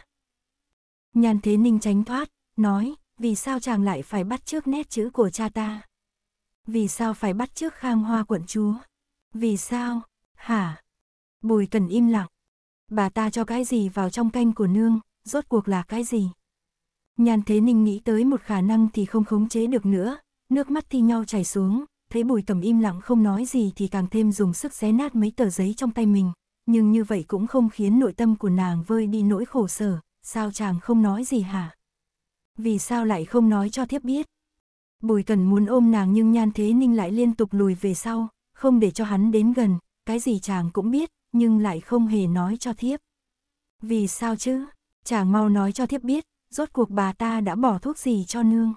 Nhan Thế Ninh tránh thoát, nói, vì sao chàng lại phải bắt chước nét chữ của cha ta? Vì sao phải bắt chước Khang Hoa quận chúa? Vì sao? Hả? Bùi Cẩn im lặng. Bà ta cho cái gì vào trong canh của nương, rốt cuộc là cái gì? Nhan Thế Ninh nghĩ tới một khả năng thì không khống chế được nữa, nước mắt thi nhau chảy xuống, thấy Bùi Cẩn im lặng không nói gì thì càng thêm dùng sức xé nát mấy tờ giấy trong tay mình, nhưng như vậy cũng không khiến nội tâm của nàng vơi đi nỗi khổ sở, sao chàng không nói gì hả? Vì sao lại không nói cho thiếp biết? Bùi Cẩn muốn ôm nàng nhưng Nhan Thế Ninh lại liên tục lùi về sau, không để cho hắn đến gần, cái gì chàng cũng biết, nhưng lại không hề nói cho thiếp. Vì sao chứ? Chàng mau nói cho thiếp biết, rốt cuộc bà ta đã bỏ thuốc gì cho nương?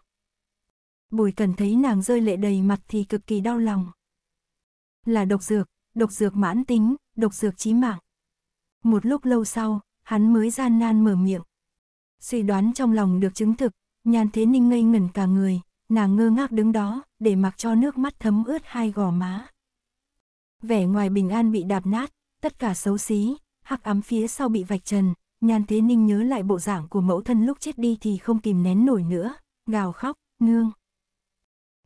Bùi Cẩn thấy nàng rơi lệ đầy mặt thì cực kỳ đau lòng. Là độc dược mãn tính, độc dược chí mạng. Một lúc lâu sau, hắn mới gian nan mở miệng. Suy đoán trong lòng được chứng thực, Nhan Thế Ninh ngây ngẩn cả người, nàng ngơ ngác đứng đó, để mặc cho nước mắt thấm ướt hai gò má. Vẻ ngoài bình an bị đạp nát, tất cả xấu xí, hắc ám phía sau bị vạch trần, Nhan Thế Ninh nhớ lại bộ dạng của mẫu thân lúc chết đi thì không kìm nén nổi nữa, gào khóc, nương.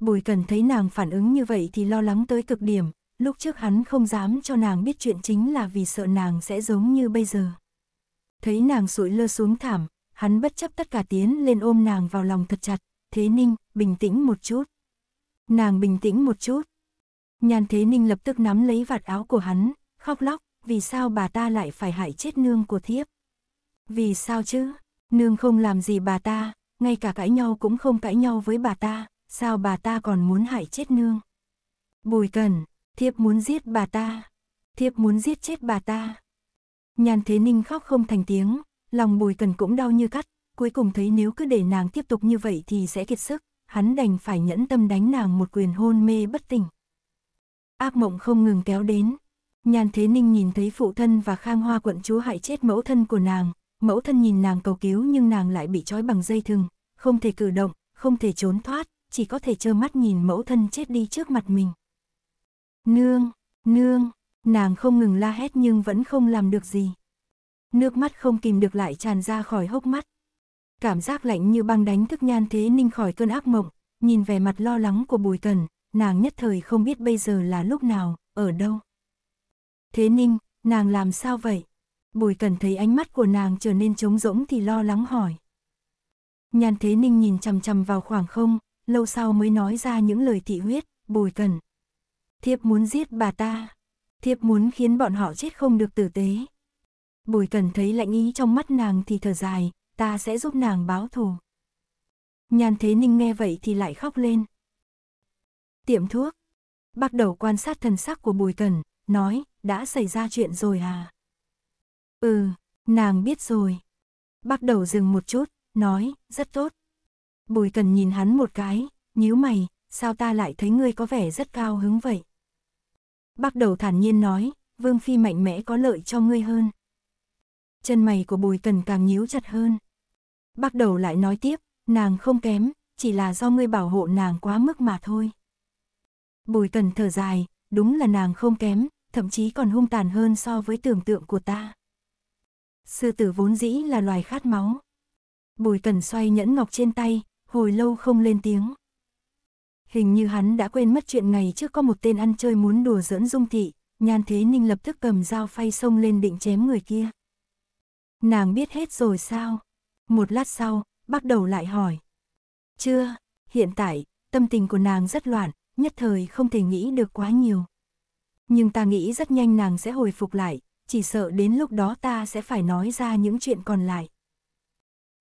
Bùi Cẩn thấy nàng phản ứng như vậy thì lo lắng tới cực điểm, lúc trước hắn không dám cho nàng biết chuyện chính là vì sợ nàng sẽ giống như bây giờ. Thấy nàng sụi lơ xuống thảm, hắn bất chấp tất cả tiến lên ôm nàng vào lòng thật chặt, Thế Ninh, bình tĩnh một chút. Nàng bình tĩnh một chút. Nhan Thế Ninh lập tức nắm lấy vạt áo của hắn, khóc lóc, vì sao bà ta lại phải hại chết nương của thiếp? Vì sao chứ? Nương không làm gì bà ta, ngay cả cãi nhau cũng không cãi nhau với bà ta, sao bà ta còn muốn hại chết nương? Bùi Cẩn, thiếp muốn giết bà ta, thiếp muốn giết chết bà ta. Nhan Thế Ninh khóc không thành tiếng, lòng Bùi Cẩn cũng đau như cắt, cuối cùng thấy nếu cứ để nàng tiếp tục như vậy thì sẽ kiệt sức, hắn đành phải nhẫn tâm đánh nàng một quyền hôn mê bất tỉnh. Ác mộng không ngừng kéo đến, Nhan Thế Ninh nhìn thấy phụ thân và Khang Hoa quận chúa hại chết mẫu thân của nàng, mẫu thân nhìn nàng cầu cứu nhưng nàng lại bị trói bằng dây thừng, không thể cử động, không thể trốn thoát, chỉ có thể trơ mắt nhìn mẫu thân chết đi trước mặt mình. Nương, nương, nàng không ngừng la hét nhưng vẫn không làm được gì. Nước mắt không kìm được lại tràn ra khỏi hốc mắt. Cảm giác lạnh như băng đánh thức Nhan Thế Ninh khỏi cơn ác mộng, nhìn vẻ mặt lo lắng của Bùi Cẩn, nàng nhất thời không biết bây giờ là lúc nào, ở đâu. Thế Ninh, nàng làm sao vậy? Bùi Cẩn thấy ánh mắt của nàng trở nên trống rỗng thì lo lắng hỏi. Nhan Thế Ninh nhìn chằm chằm vào khoảng không, lâu sau mới nói ra những lời thị huyết, Bùi Cẩn. Thiếp muốn giết bà ta, thiếp muốn khiến bọn họ chết không được tử tế. Bùi Cẩn thấy lạnh ý trong mắt nàng thì thở dài, ta sẽ giúp nàng báo thù. Nhan Thế Ninh nghe vậy thì lại khóc lên. Tiệm thuốc, Bắc Đẩu quan sát thần sắc của Bùi Cẩn, nói, đã xảy ra chuyện rồi à? Ừ, nàng biết rồi. Bắc Đẩu dừng một chút, nói, rất tốt. Bùi Cẩn nhìn hắn một cái, nhíu mày, sao ta lại thấy ngươi có vẻ rất cao hứng vậy? Bắc Đẩu thản nhiên nói, Vương Phi mạnh mẽ có lợi cho ngươi hơn. Chân mày của Bùi Cẩn càng nhíu chặt hơn. Bắc Đẩu lại nói tiếp, nàng không kém, chỉ là do ngươi bảo hộ nàng quá mức mà thôi. Bùi Cẩn thở dài, đúng là nàng không kém, thậm chí còn hung tàn hơn so với tưởng tượng của ta. Sư tử vốn dĩ là loài khát máu. Bùi Cẩn xoay nhẫn ngọc trên tay, hồi lâu không lên tiếng. Hình như hắn đã quên mất chuyện ngày trước có một tên ăn chơi muốn đùa giỡn Dung Thị, Nhan Thế Ninh lập tức cầm dao phay xông lên định chém người kia. Nàng biết hết rồi sao? Một lát sau, Bắc Đẩu lại hỏi. Chưa, hiện tại, tâm tình của nàng rất loạn, nhất thời không thể nghĩ được quá nhiều. Nhưng ta nghĩ rất nhanh nàng sẽ hồi phục lại, chỉ sợ đến lúc đó ta sẽ phải nói ra những chuyện còn lại.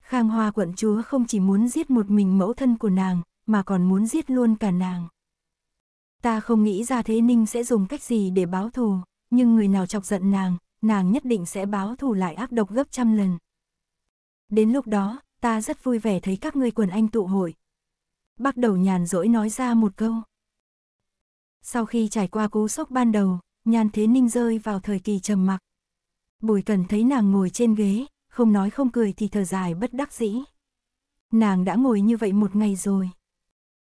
Khang Hoa quận chúa không chỉ muốn giết một mình mẫu thân của nàng, mà còn muốn giết luôn cả nàng. Ta không nghĩ ra Thế Ninh sẽ dùng cách gì để báo thù, nhưng người nào chọc giận nàng nhất định sẽ báo thù lại ác độc gấp trăm lần. Đến lúc đó, ta rất vui vẻ thấy các ngươi quần anh tụ hội. Bắc Đẩu nhàn rỗi nói ra một câu. Sau khi trải qua cú sốc ban đầu, Nhan Thế Ninh rơi vào thời kỳ trầm mặc. Bùi Cẩn thấy nàng ngồi trên ghế, không nói không cười thì thở dài bất đắc dĩ. Nàng đã ngồi như vậy một ngày rồi.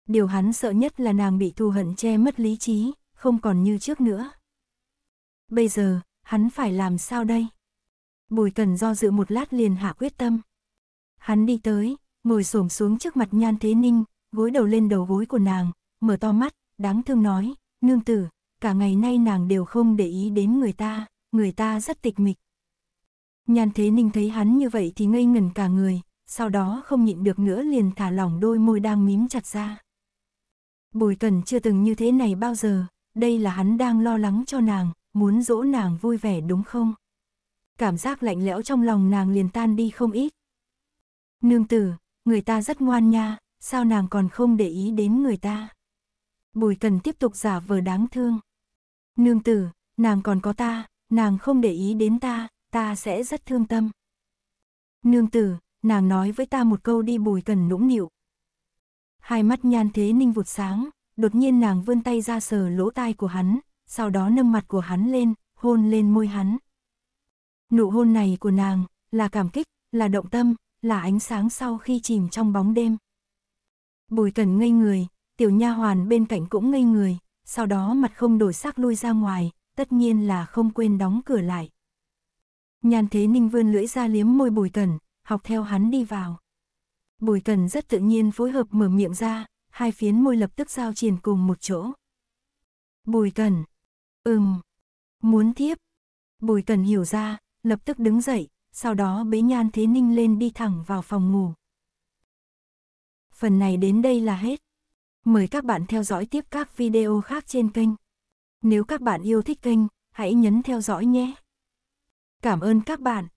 Điều hắn sợ nhất là nàng bị thù hận che mất lý trí, không còn như trước nữa. Bây giờ, hắn phải làm sao đây? Bùi Cẩn do dự một lát liền hạ quyết tâm. Hắn đi tới, ngồi xổm xuống trước mặt Nhan Thế Ninh, gối đầu lên đầu gối của nàng, mở to mắt, đáng thương nói, nương tử, cả ngày nay nàng đều không để ý đến người ta rất tịch mịch. Nhan Thế Ninh thấy hắn như vậy thì ngây ngẩn cả người, sau đó không nhịn được nữa liền thả lỏng đôi môi đang mím chặt ra. Bùi Cẩn chưa từng như thế này bao giờ, đây là hắn đang lo lắng cho nàng, muốn dỗ nàng vui vẻ đúng không? Cảm giác lạnh lẽo trong lòng nàng liền tan đi không ít. Nương tử, người ta rất ngoan nha, sao nàng còn không để ý đến người ta? Bùi Cẩn tiếp tục giả vờ đáng thương. Nương tử, nàng còn có ta, nàng không để ý đến ta, ta sẽ rất thương tâm. Nương tử, nàng nói với ta một câu đi. Bùi Cẩn nũng nịu. Hai mắt Nhan Thế Ninh vụt sáng, đột nhiên nàng vươn tay ra sờ lỗ tai của hắn, sau đó nâng mặt của hắn lên, hôn lên môi hắn. Nụ hôn này của nàng, là cảm kích, là động tâm, là ánh sáng sau khi chìm trong bóng đêm. Bùi Cẩn ngây người, tiểu nha hoàn bên cạnh cũng ngây người, sau đó mặt không đổi sắc lui ra ngoài, tất nhiên là không quên đóng cửa lại. Nhan Thế Ninh vươn lưỡi ra liếm môi Bùi Cẩn, học theo hắn đi vào. Bùi Cẩn rất tự nhiên phối hợp mở miệng ra, hai phiến môi lập tức giao triền cùng một chỗ. Bùi Cẩn, muốn tiếp. Bùi Cẩn hiểu ra, lập tức đứng dậy, sau đó bế Nhan Thế Ninh lên đi thẳng vào phòng ngủ. Phần này đến đây là hết. Mời các bạn theo dõi tiếp các video khác trên kênh. Nếu các bạn yêu thích kênh, hãy nhấn theo dõi nhé. Cảm ơn các bạn.